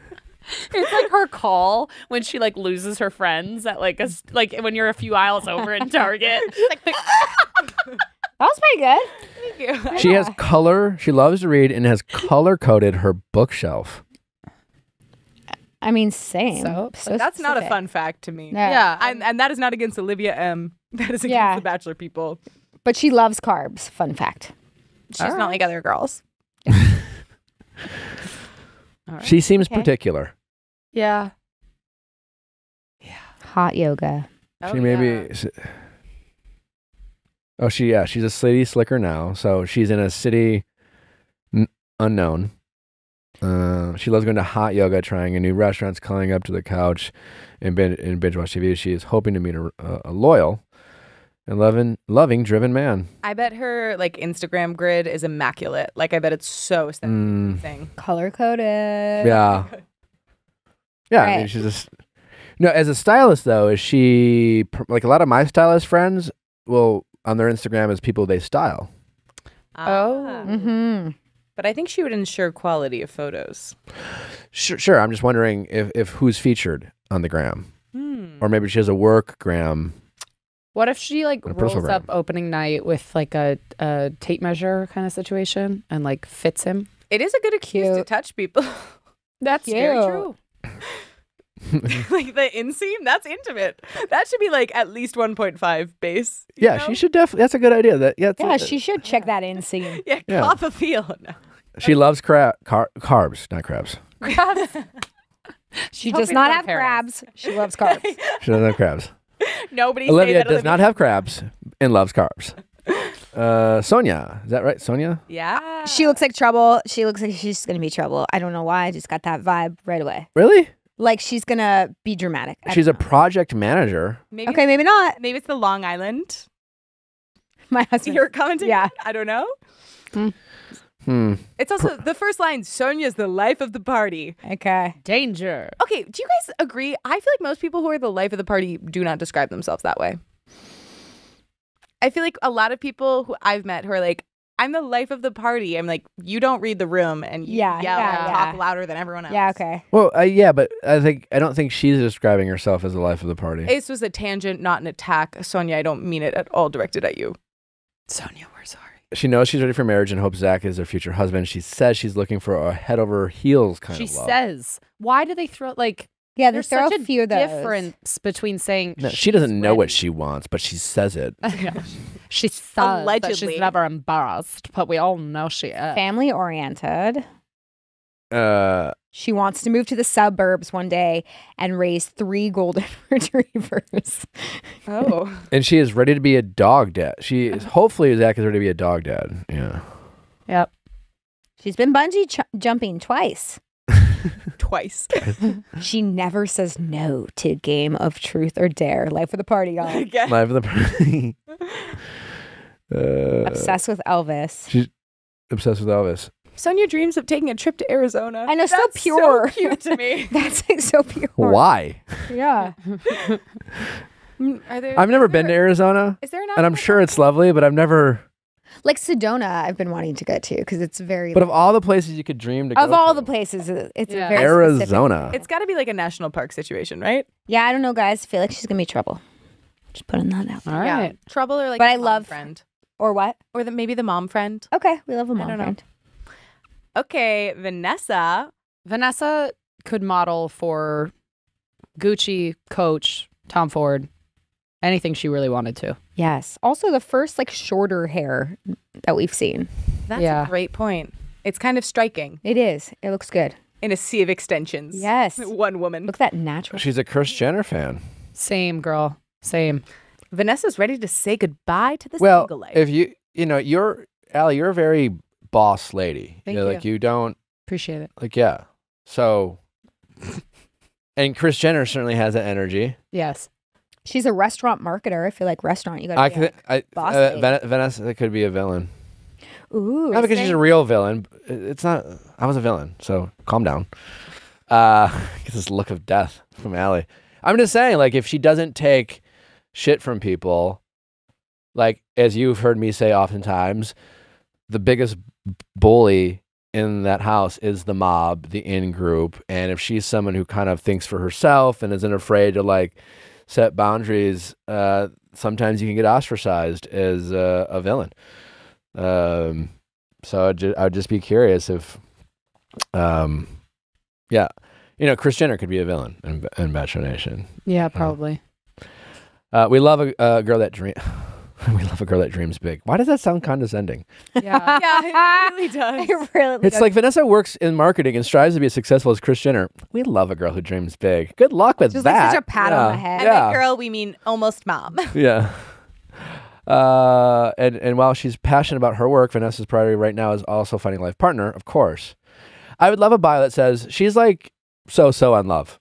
like her call when she like loses her friends at like a, like when you're a few aisles over in Target. like, like, That was pretty good. Thank you. She yeah. has color. She loves to read and has color coded her bookshelf. I mean, same. So, so that's specific. Not a fun fact to me. No. Yeah. And, and that is not against Olivia M. That is against yeah. the Bachelor people. But she loves carbs. Fun fact. She's right. not like other girls. Yeah. All right. She seems okay. particular. Yeah. Yeah. Hot yoga. Oh, she maybe... Yeah. Oh, she, yeah. She's a city slicker now. So she's in a city n unknown. Uh, she loves going to hot yoga, trying a new restaurants, calling up to the couch, and, and binge watch T V. She is hoping to meet a, uh, a loyal and loving, loving, driven man. I bet her like Instagram grid is immaculate. Like I bet it's so mm. thing color coded. Yeah, yeah. Right. I mean, she's just no. As a stylist, though, is she like a lot of my stylist friends? Well, on their Instagram is people they style. Oh. Mm-hmm. But I think she would ensure quality of photos. Sure, sure. I'm just wondering if, if who's featured on the gram. Hmm. Or maybe she has a work gram. What if she like rolls up opening night with like a, a tape measure kind of situation and like fits him? It is a good excuse to touch people. That's Cute. very true. Like the inseam, that's intimate. That should be like at least one point five base. Yeah, know? She should definitely. That's a good idea. That yeah, yeah a, she should check yeah. that inseam. Yeah, yeah, cop a feel. No. She loves crab car carbs, not crabs. Crabs. She does not have parents. crabs. She loves carbs. She doesn't have crabs. Nobody. Olivia say that does Olivia. not have crabs and loves carbs. Uh, Sonia, is that right? Sonia. Yeah. She looks like trouble. She looks like she's gonna be trouble. I don't know why. I just got that vibe right away. Really. Like she's gonna be dramatic. I she's a project manager. Maybe okay, maybe not. Maybe it's the Long Island. My husband. You're commenting? Yeah. I don't know. Hmm. Hmm. It's also the first line, Sonia's the life of the party. Okay. Danger. Okay, do you guys agree? I feel like most people who are the life of the party do not describe themselves that way. I feel like a lot of people who I've met who are like, I'm the life of the party. I'm like, you don't read the room and you yeah, yell yeah, and yeah. talk louder than everyone else. Yeah, okay. Well, uh, yeah, but I think I don't think she's describing herself as the life of the party. Ace was a tangent, not an attack. Sonia, I don't mean it at all directed at you. Sonia, we're sorry. She knows she's ready for marriage and hopes Zach is her future husband. She says she's looking for a head over heels kind she of love. She says. Why do they throw, like... Yeah, there's, there's such a few difference between saying... No, she doesn't know ready. what she wants, but she says it. She says Allegedly. that she's never embarrassed, but we all know she is. Family-oriented. Uh, she wants to move to the suburbs one day and raise three golden retrievers. Oh. And she is ready to be a dog dad. She is, hopefully Zach is ready to be a dog dad. Yeah. Yep. She's been bungee ch jumping twice. Twice. She never says no to Game of Truth or Dare. Life of the party, y'all. Okay. Life of the party. uh, obsessed with Elvis. She's obsessed with Elvis. Sonia dreams of taking a trip to Arizona. I know, so pure. So cute to me. That's like so pure. Why? Yeah. Are there, I've never been there, to Arizona. Is there an and I'm sure it's lovely, but I've never... Like Sedona, I've been wanting to go to because it's very... But lovely. Of all the places you could dream to of go Of all to, the places, it's yeah. very Arizona. Specific. It's got to be like a national park situation, right? Yeah, I don't know, guys. I feel like she's going to be trouble. Just putting that out there. All right. Yeah. Trouble or like but a I mom love, friend. Or what? Or the, maybe the mom friend. Okay, we love a mom I don't friend. Know. Okay, Vanessa. Vanessa could model for Gucci, Coach, Tom Ford. Anything she really wanted to. Yes. Also the first like shorter hair that we've seen. That's yeah. a great point. It's kind of striking. It is. It looks good. In a sea of extensions. Yes. One woman. Look at that natural. She's a Kris Jenner fan. Same girl. Same. Vanessa's ready to say goodbye to this well, single life. If you you know, you're Allie, you're a very boss lady. Thank you know, you. Like you don't appreciate it. Like yeah. So and Kris Jenner certainly has that energy. Yes. She's a restaurant marketer. I feel like restaurant. You got to be could, a I, boss uh, Van Vanessa could be a villain. Ooh. Not because she's a real villain. It's not. I was a villain, so calm down. Uh, get this look of death from Allie. I'm just saying, like, if she doesn't take shit from people, like, as you've heard me say oftentimes, the biggest bully in that house is the mob, the in-group. And if she's someone who kind of thinks for herself and isn't afraid to, like, set boundaries, uh, sometimes you can get ostracized as uh, a villain. Um, so I'd, ju I'd just be curious if, um, yeah, you know, Kris Jenner could be a villain in, in Bachelor Nation. Yeah, probably. Uh, we love a, a girl that dreams. We love a girl that dreams big. Why does that sound condescending? Yeah, yeah, it really does. It really it's does. Like Vanessa works in marketing and strives to be as successful as Kris Jenner. We love a girl who dreams big. Good luck with Just that. Just like such a pat yeah. on the head. Yeah. And by girl, we mean almost mom. Yeah. Uh, and, and while she's passionate about her work, Vanessa's priority right now is also finding a life partner, of course. I would love a bio that says she's like so-so on love.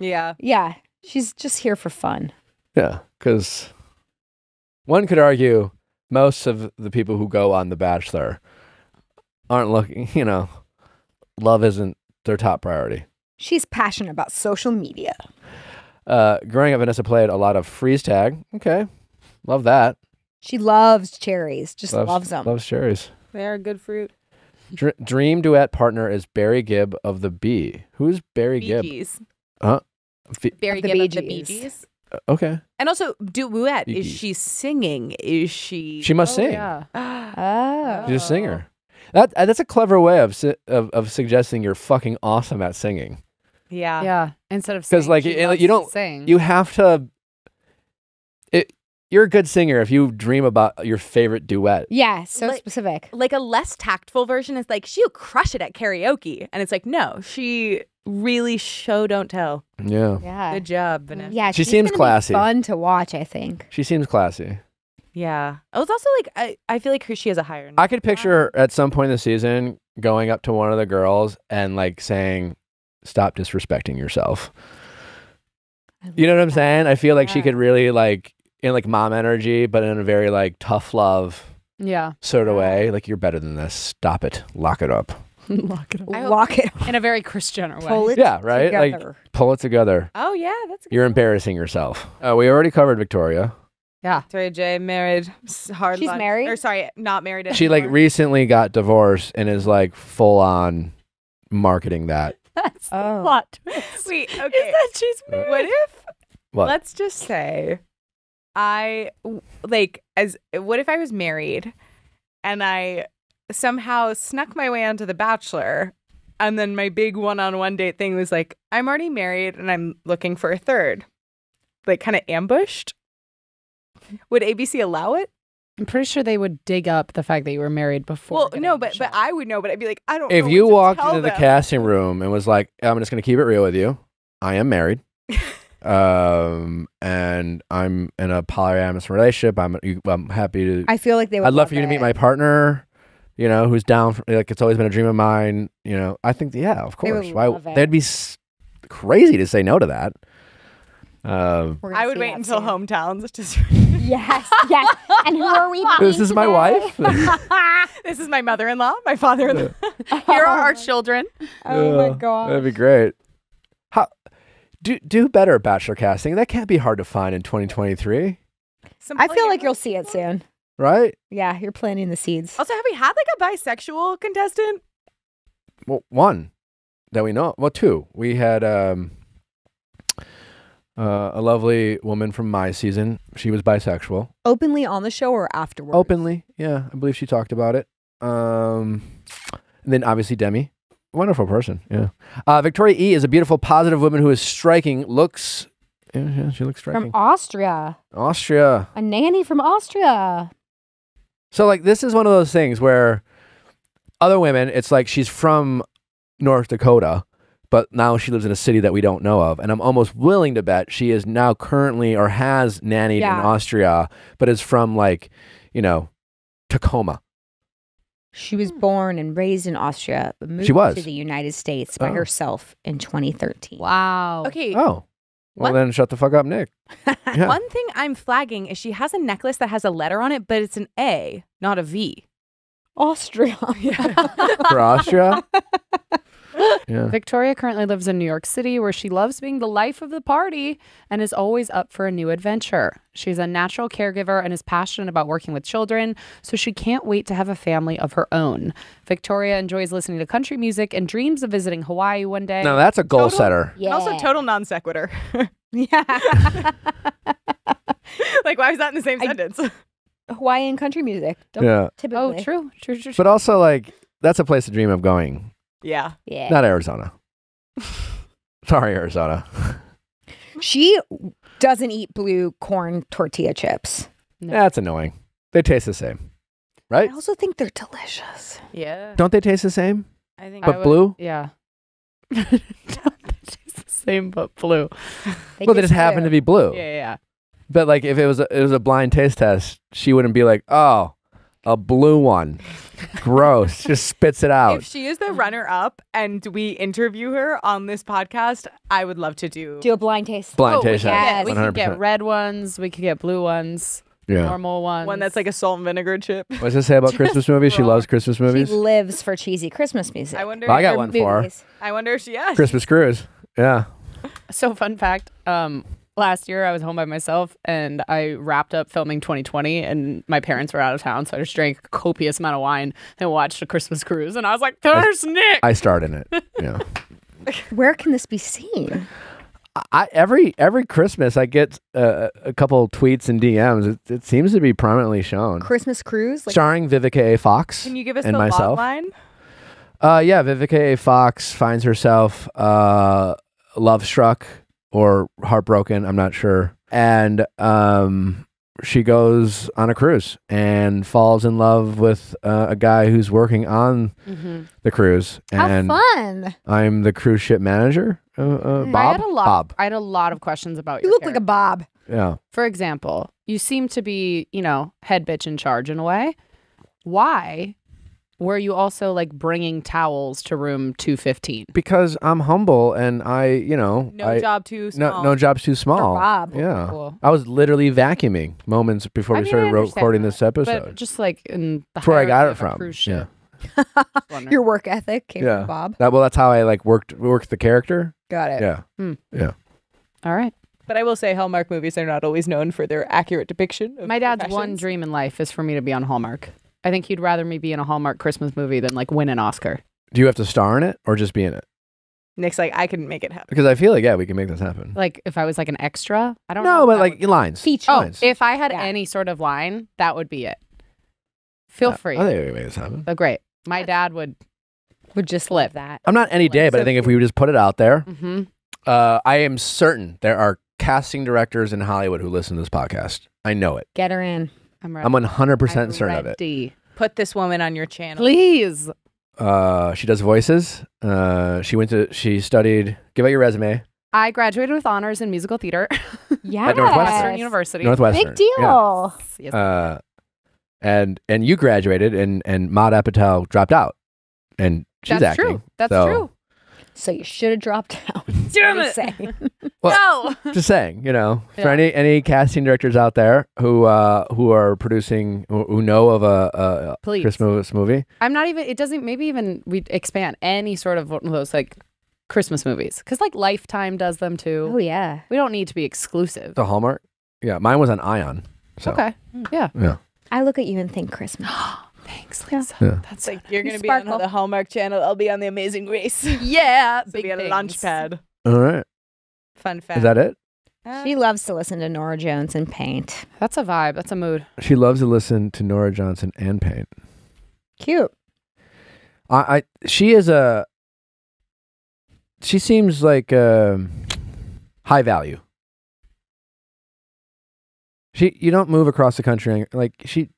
Yeah. Yeah. She's just here for fun. Yeah, because... One could argue most of the people who go on The Bachelor aren't looking, you know, love isn't their top priority. She's passionate about social media. Uh, growing up, Vanessa played a lot of freeze tag. Okay. Love that. She loves cherries. Just loves, loves them. Loves cherries. They are good fruit. Dr dream duet partner is Barry Gibb of The Bee. Who's Barry Bee Gibb? Gees. Huh? Be Barry Gibb of The Bee Gees. Okay. And also, duet. Is she singing? Is she? She must oh, sing. Yeah. Oh. She's a singer. That that's a clever way of of of suggesting you're fucking awesome at singing. Yeah. Yeah. Instead of because like you, you don't sing, you have to. It, you're a good singer if you dream about your favorite duet. Yeah. So like, specific. Like a less tactful version is like she'll crush it at karaoke, and it's like no, she. Really show don't tell. Yeah. Yeah. Good job, Vanessa. Yeah, she seems classy. Fun to watch, I think. She seems classy. Yeah. It was also like I, I feel like her, she has a higher. I could picture her at some point in the season going up to one of the girls and like saying, "Stop disrespecting yourself." You know what I'm saying? I feel like she could really like in like mom energy, but in a very like tough love, yeah, sort of way. Like you're better than this. Stop it. Lock it up. Lock it up. Lock it up. In a very Kris Jenner way. Pull it yeah, right? Together. Like, pull it together. Oh, yeah. That's a good You're one. Embarrassing yourself. Uh, we already covered Victoria. Yeah. Terry J married. Hard. She's lunch. married? Or sorry, not married anymore. She like recently got divorced and is like full on marketing that. That's oh. a plot twist. Wait, okay. Is that she's married? What if? What? Let's just say I like as what if I was married and I somehow snuck my way onto The Bachelor and then my big one-on-one date thing was like, I'm already married and I'm looking for a third. Like kind of ambushed. Would A B C allow it? I'm pretty sure they would dig up the fact that you were married before. Well, no, but but I would know, but I'd be like, I don't know. If you walked into the casting room and was like, I'm just going to keep it real with you. I am married. um, and I'm in a polyamorous relationship. I'm I'm happy to. I feel like they would. I'd love for you to meet my partner, you know, who's down for, like, it's always been a dream of mine, you know. I think, yeah, of course. Why? They'd be crazy to say no to that. Um, I would wait until soon. Hometowns. Just yes, yes. And who are we? This is today? My wife. This is my mother-in-law. My father-in-law. Here are our children. Oh uh, my god, that'd be great. How do do better Bachelor casting? That can't be hard to find in twenty twenty-three. Some I feel like you'll see it soon, right? Yeah, you're planting the seeds. Also, have we had like a bisexual contestant? Well, one that we know. Well, two. We had. Um, Uh, a lovely woman from my season. She was bisexual. Openly on the show or afterwards? Openly, yeah. I believe she talked about it. Um, and then obviously Demi. Wonderful person, yeah. Uh, Victoria E. is a beautiful, positive woman who is striking. Looks, yeah, yeah, she looks striking. From Austria. Austria. A nanny from Austria. So like this is one of those things where other women, it's like she's from North Dakota. But now she lives in a city that we don't know of. And I'm almost willing to bet she is now currently or has nannied yeah. in Austria, but is from like, you know, Tacoma. She was born and raised in Austria, but moved she was. to the United States by oh. herself in twenty thirteen. Wow. Okay. Oh. Well, what? Then shut the fuck up, Nick. Yeah. One thing I'm flagging is she has a necklace that has a letter on it, but it's an A, not a V. Austria. For Austria? Yeah. Victoria currently lives in New York City, where she loves being the life of the party and is always up for a new adventure. She's a natural caregiver and is passionate about working with children, so she can't wait to have a family of her own. Victoria enjoys listening to country music and dreams of visiting Hawaii one day. Now that's a goal total, setter. Yeah. Also total non sequitur. Yeah. Like, why was that in the same I, sentence? Hawaiian country music. Don't yeah. Typically. Oh, true. True, true, true. But also, like, that's a place to dream of going. Yeah. Yeah. Not Arizona. Sorry, Arizona. She doesn't eat blue corn tortilla chips. No. That's annoying. They taste the same. Right? I also think they're delicious. Yeah. Don't they taste the same? I think But I would, blue? Yeah. Don't they taste the same but blue? They well, they just blue. happen to be blue. Yeah, yeah. But like if it was a, it was a blind taste test, she wouldn't be like, "Oh, a blue one. Gross." Just spits it out. If she is the runner-up and we interview her on this podcast, I would love to do... Do a blind taste. Blind oh, taste. We, yes. we could get red ones. We could get blue ones. Yeah. Normal ones. One that's like a salt and vinegar chip. What does it say about Christmas movies? She loves Christmas movies. She lives for cheesy Christmas music. I wonder. Well, I got one for her. I wonder if she has. Christmas Cruise. Yeah. So fun fact... Um, Last year, I was home by myself, and I wrapped up filming twenty twenty, and my parents were out of town, so I just drank a copious amount of wine and watched A Christmas Cruise, and I was like, there's I, Nick! I starred in it, yeah. Where can this be seen? I, every every Christmas, I get uh, a couple tweets and D Ms. It, it seems to be prominently shown. Christmas Cruise? Like starring Vivica A. Fox and myself. Can you give us the myself. Log line? Uh, yeah, Vivica A. Fox finds herself uh, love-struck. Or heartbroken, I'm not sure. And um, she goes on a cruise and falls in love with uh, a guy who's working on mm-hmm. the cruise. And how fun! I'm the cruise ship manager, uh, uh, Bob. I had a lot. Bob. I had a lot of questions about you. You look character. like a Bob. Yeah. For example, you seem to be, you know, head bitch in charge in a way. Why? Were you also like bringing towels to room two fifteen? Because I'm humble and I, you know. No I, job too small. No, no job's too small. For Bob. Yeah. Cool. I was literally vacuuming moments before I we mean, started recording that, this episode. But just like in the where I got it from. Yeah. Your work ethic came yeah. from Bob. That, well, that's how I like worked, worked the character. Got it. Yeah. Mm. Yeah. All right. But I will say Hallmark movies are not always known for their accurate depiction of my dad's one dream in life is for me to be on Hallmark. I think he'd rather me be in a Hallmark Christmas movie than like win an Oscar. Do you have to star in it or just be in it? Nick's like, I can make it happen. Because I feel like, yeah, we can make this happen. Like, if I was like an extra, I don't know. No, but like lines. Feature. Oh, if I had yeah. any sort of line, that would be it. Feel yeah, free. I think we can make this happen. Oh, great. My dad would would just live that. I'm not any day, but I think if we would just put it out there, mm-hmm. uh, I am certain there are casting directors in Hollywood who listen to this podcast. I know it. Get her in. I'm ready. I'm one hundred percent certain of it. Put this woman on your channel. Please. Uh, she does voices. Uh, she went to, she studied, give out your resume. I graduated with honors in musical theater. Yeah. At Northwestern University. Northwestern. Big deal. Yeah. Uh, and, and you graduated and, and Maude Apatow dropped out and she's That's acting. That's true. That's so. true. So you should have dropped out. Damn it. Well, no. Just saying, you know, yeah. for any any casting directors out there who uh, who are producing, who, who know of a, a Christmas movie. I'm not even, it doesn't, maybe even we expand any sort of one of those like Christmas movies. Because like Lifetime does them too. Oh, yeah. We don't need to be exclusive. The Hallmark? Yeah, mine was on Ion. So. Okay. Yeah. yeah. I look at you and think Christmas. Thanks, Lisa. Yeah. That's so like nice. You're gonna you be sparkle. on the Hallmark Channel. I'll be on the Amazing Race. Yeah, so big be on a launch pad. All right. Fun fact. Is that it? Uh, she loves to listen to Norah Jones and paint. That's a vibe. That's a mood. She loves to listen to Norah Johnson and paint. Cute. I. I she is a. She seems like a high value. She. You don't move across the country like she.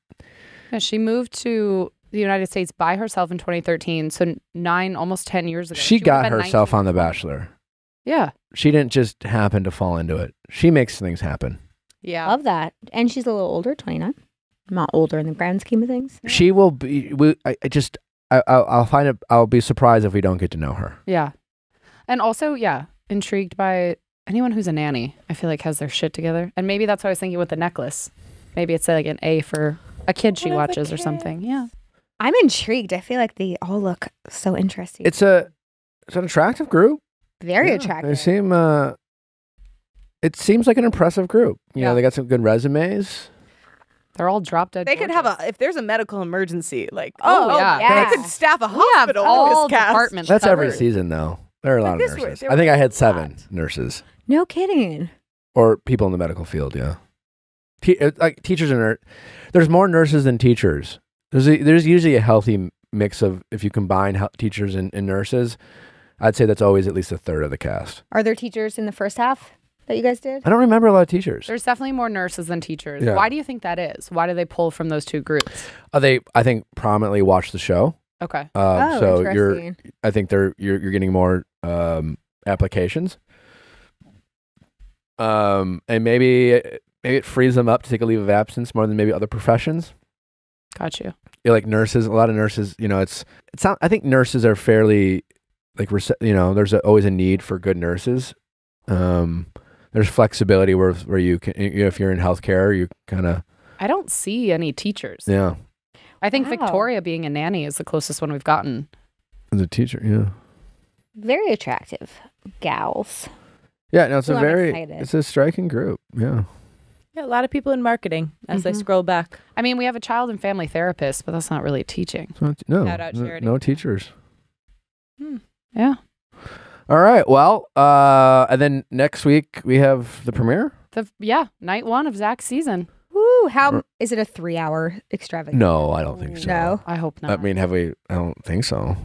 She moved to the United States by herself in twenty thirteen, so nine, almost ten years ago. She, she got herself on The Bachelor. Yeah. She didn't just happen to fall into it. She makes things happen. Yeah. Love that. And she's a little older, twenty-nine. Not older in the grand scheme of things. Yeah. She will be, we, I, I just, I, I'll, I'll find it, I'll be surprised if we don't get to know her. Yeah. And also, yeah, intrigued by anyone who's a nanny, I feel like has their shit together. And maybe that's what I was thinking with the necklace. Maybe it's like an A for... A kid she watches or something. Yeah. I'm intrigued. I feel like they all look so interesting. It's a it's an attractive group. Very yeah, attractive. They seem uh it seems like an impressive group. You yeah. know, they got some good resumes. They're all drop dead. They gorgeous. could have a if there's a medical emergency, like oh, oh yeah. yeah. They could staff a hospital all with this departments. That's covered. Every season though. There are a lot like of nurses. Were, I think I had seven lot. nurses. No kidding. Or people in the medical field, yeah. Te like teachers and there's more nurses than teachers. There's a, there's usually a healthy mix of if you combine teachers and, and nurses. I'd say that's always at least a third of the cast. Are there teachers in the first half that you guys did? I don't remember a lot of teachers. There's definitely more nurses than teachers. Yeah. Why do you think that is? Why do they pull from those two groups? Uh, they I think prominently watch the show. Okay. Uh, oh, so you're I think they're you're you're getting more um, applications. Um, and maybe. Maybe it frees them up to take a leave of absence more than maybe other professions. Got you. You're like nurses, a lot of nurses, you know, it's, it's not, I think nurses are fairly like, you know, there's a, always a need for good nurses. Um, there's flexibility where, where you can, you know, if you're in healthcare, you kind of. I don't see any teachers. Yeah. I think wow. Victoria being a nanny is the closest one we've gotten. As a teacher, yeah. Very attractive gals. Yeah, no, it's well, a very, excited. it's a striking group. Yeah. Yeah, a lot of people in marketing as mm-hmm. I scroll back. I mean, we have a child and family therapist, but that's not really teaching. Not, no, Shout out charity. no teachers. Hmm. Yeah. All right. Well, uh, and then next week we have the premiere. The yeah, night one of Zach's season. Woo! How or, is it a three-hour extravaganza? No, I don't think so. No, I hope not. I mean, have we? I don't think so.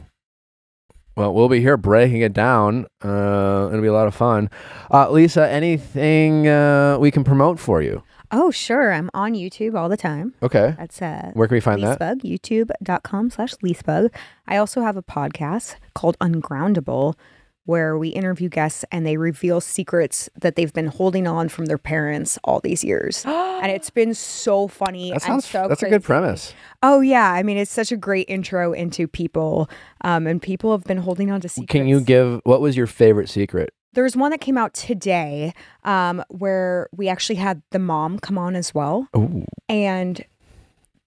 Well, we'll be here breaking it down. Uh, it'll be a lot of fun. Uh, Lisa, anything uh, we can promote for you? Oh, sure. I'm on YouTube all the time. Okay. That's uh, where can we find Leasebug, that? YouTube.com slash Leasebug. I also have a podcast called Ungroundable, where we interview guests and they reveal secrets that they've been holding on from their parents all these years. And it's been so funny. That sounds, so that's crazy. a good premise. Oh, yeah. I mean, it's such a great intro into people. Um, and people have been holding on to secrets. Can you give, what was your favorite secret? There's one that came out today um, where we actually had the mom come on as well. Ooh. And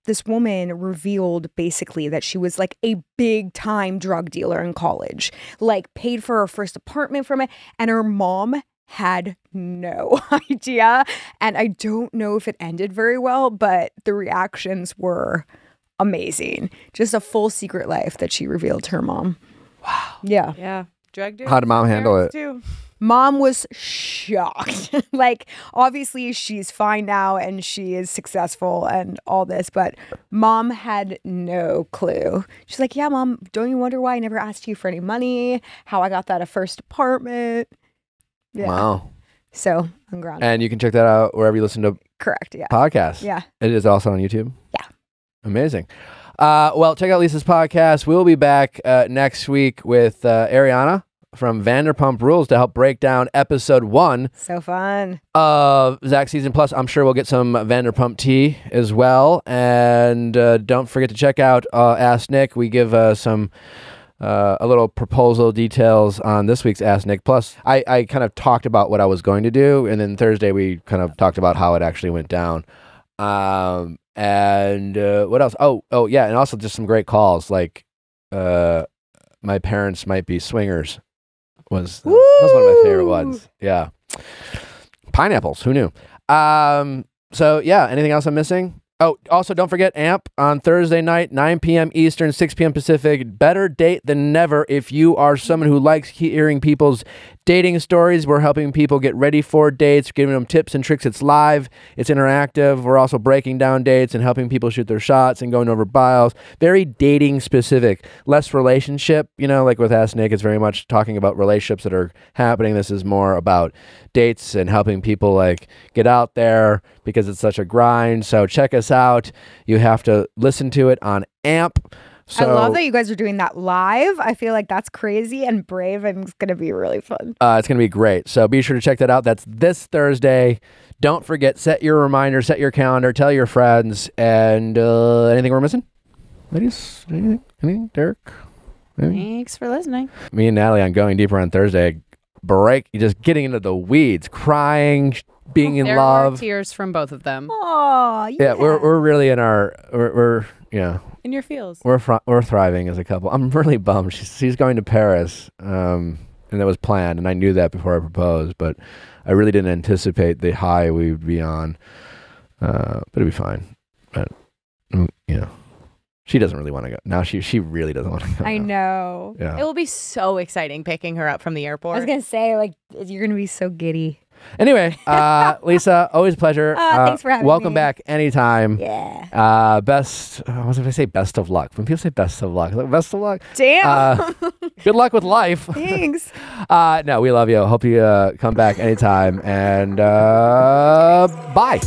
this woman revealed basically that she was like a big time drug dealer in college, like paid for her first apartment from it. And her mom had no idea. And I don't know if it ended very well, but the reactions were amazing. Just a full secret life that she revealed to her mom. Wow. Yeah. Yeah. Drug dude. How did mom handle it? Too. Mom was shocked. Like, obviously she's fine now and she is successful and all this, but mom had no clue. She's like, yeah, mom, don't you wonder why I never asked you for any money? How I got that a first apartment? Yeah. Wow. So, I'm grounded. And you can check that out wherever you listen to Correct, yeah. podcasts. Yeah. It is also on YouTube? Yeah. Amazing. Uh, well, check out Lisa's podcast. We'll be back uh, next week with uh, Ariana from Vanderpump Rules to help break down episode one. So fun. Of Zach's season. Plus, I'm sure we'll get some Vanderpump tea as well. And uh, don't forget to check out uh, Ask Nick. We give uh, some uh, a little proposal details on this week's Ask Nick. Plus, I, I kind of talked about what I was going to do. And then Thursday, we kind of talked about how it actually went down. Um, and uh, what else? Oh, oh, yeah. And also just some great calls. Like uh, my parents might be swingers. Was uh, that was one of my favorite ones. Yeah. Pineapples. Who knew? Um, so, yeah. Anything else I'm missing? Oh, also, don't forget A M P on Thursday night, nine p m Eastern, six p m Pacific. Better Date Than Never. If you are someone who likes hearing people's dating stories, we're helping people get ready for dates, giving them tips and tricks. It's live. It's interactive. We're also breaking down dates and helping people shoot their shots and going over bios. Very dating specific. Less relationship. You know, like with Ask Nick, it's very much talking about relationships that are happening. This is more about dates and helping people like get out there because it's such a grind. So check us out. You have to listen to it on A M P. So, I love that you guys are doing that live. I feel like that's crazy and brave, and it's going to be really fun. Uh, it's going to be great. So be sure to check that out. That's this Thursday. Don't forget, set your reminder, set your calendar, tell your friends. And uh, anything we're missing? Ladies? Anything? Anything? Derek? Anything? Thanks for listening. Me and Natalie on Going Deeper on Thursday. Break. Just getting into the weeds. Crying. Being in there love. Were tears from both of them. Oh, yeah. yeah. We're we're really in our we're, we're you know in your feels. We're we're thriving as a couple. I'm really bummed. She's she's going to Paris, um, and that was planned, and I knew that before I proposed, but I really didn't anticipate the high we would be on. Uh, but it'd be fine. But you know, she doesn't really want to go now. She she really doesn't want to go. I know. Yeah. It will be so exciting picking her up from the airport. I was gonna say, like, you're gonna be so giddy. Anyway, uh, Lisa, always a pleasure. Oh, uh, thanks for having welcome me. Welcome back anytime. Yeah. Uh, best, I was going to say best of luck. When people say best of luck, like, best of luck. Damn. Uh, good luck with life. Thanks. uh, no, we love you. Hope you uh, come back anytime. And uh, bye.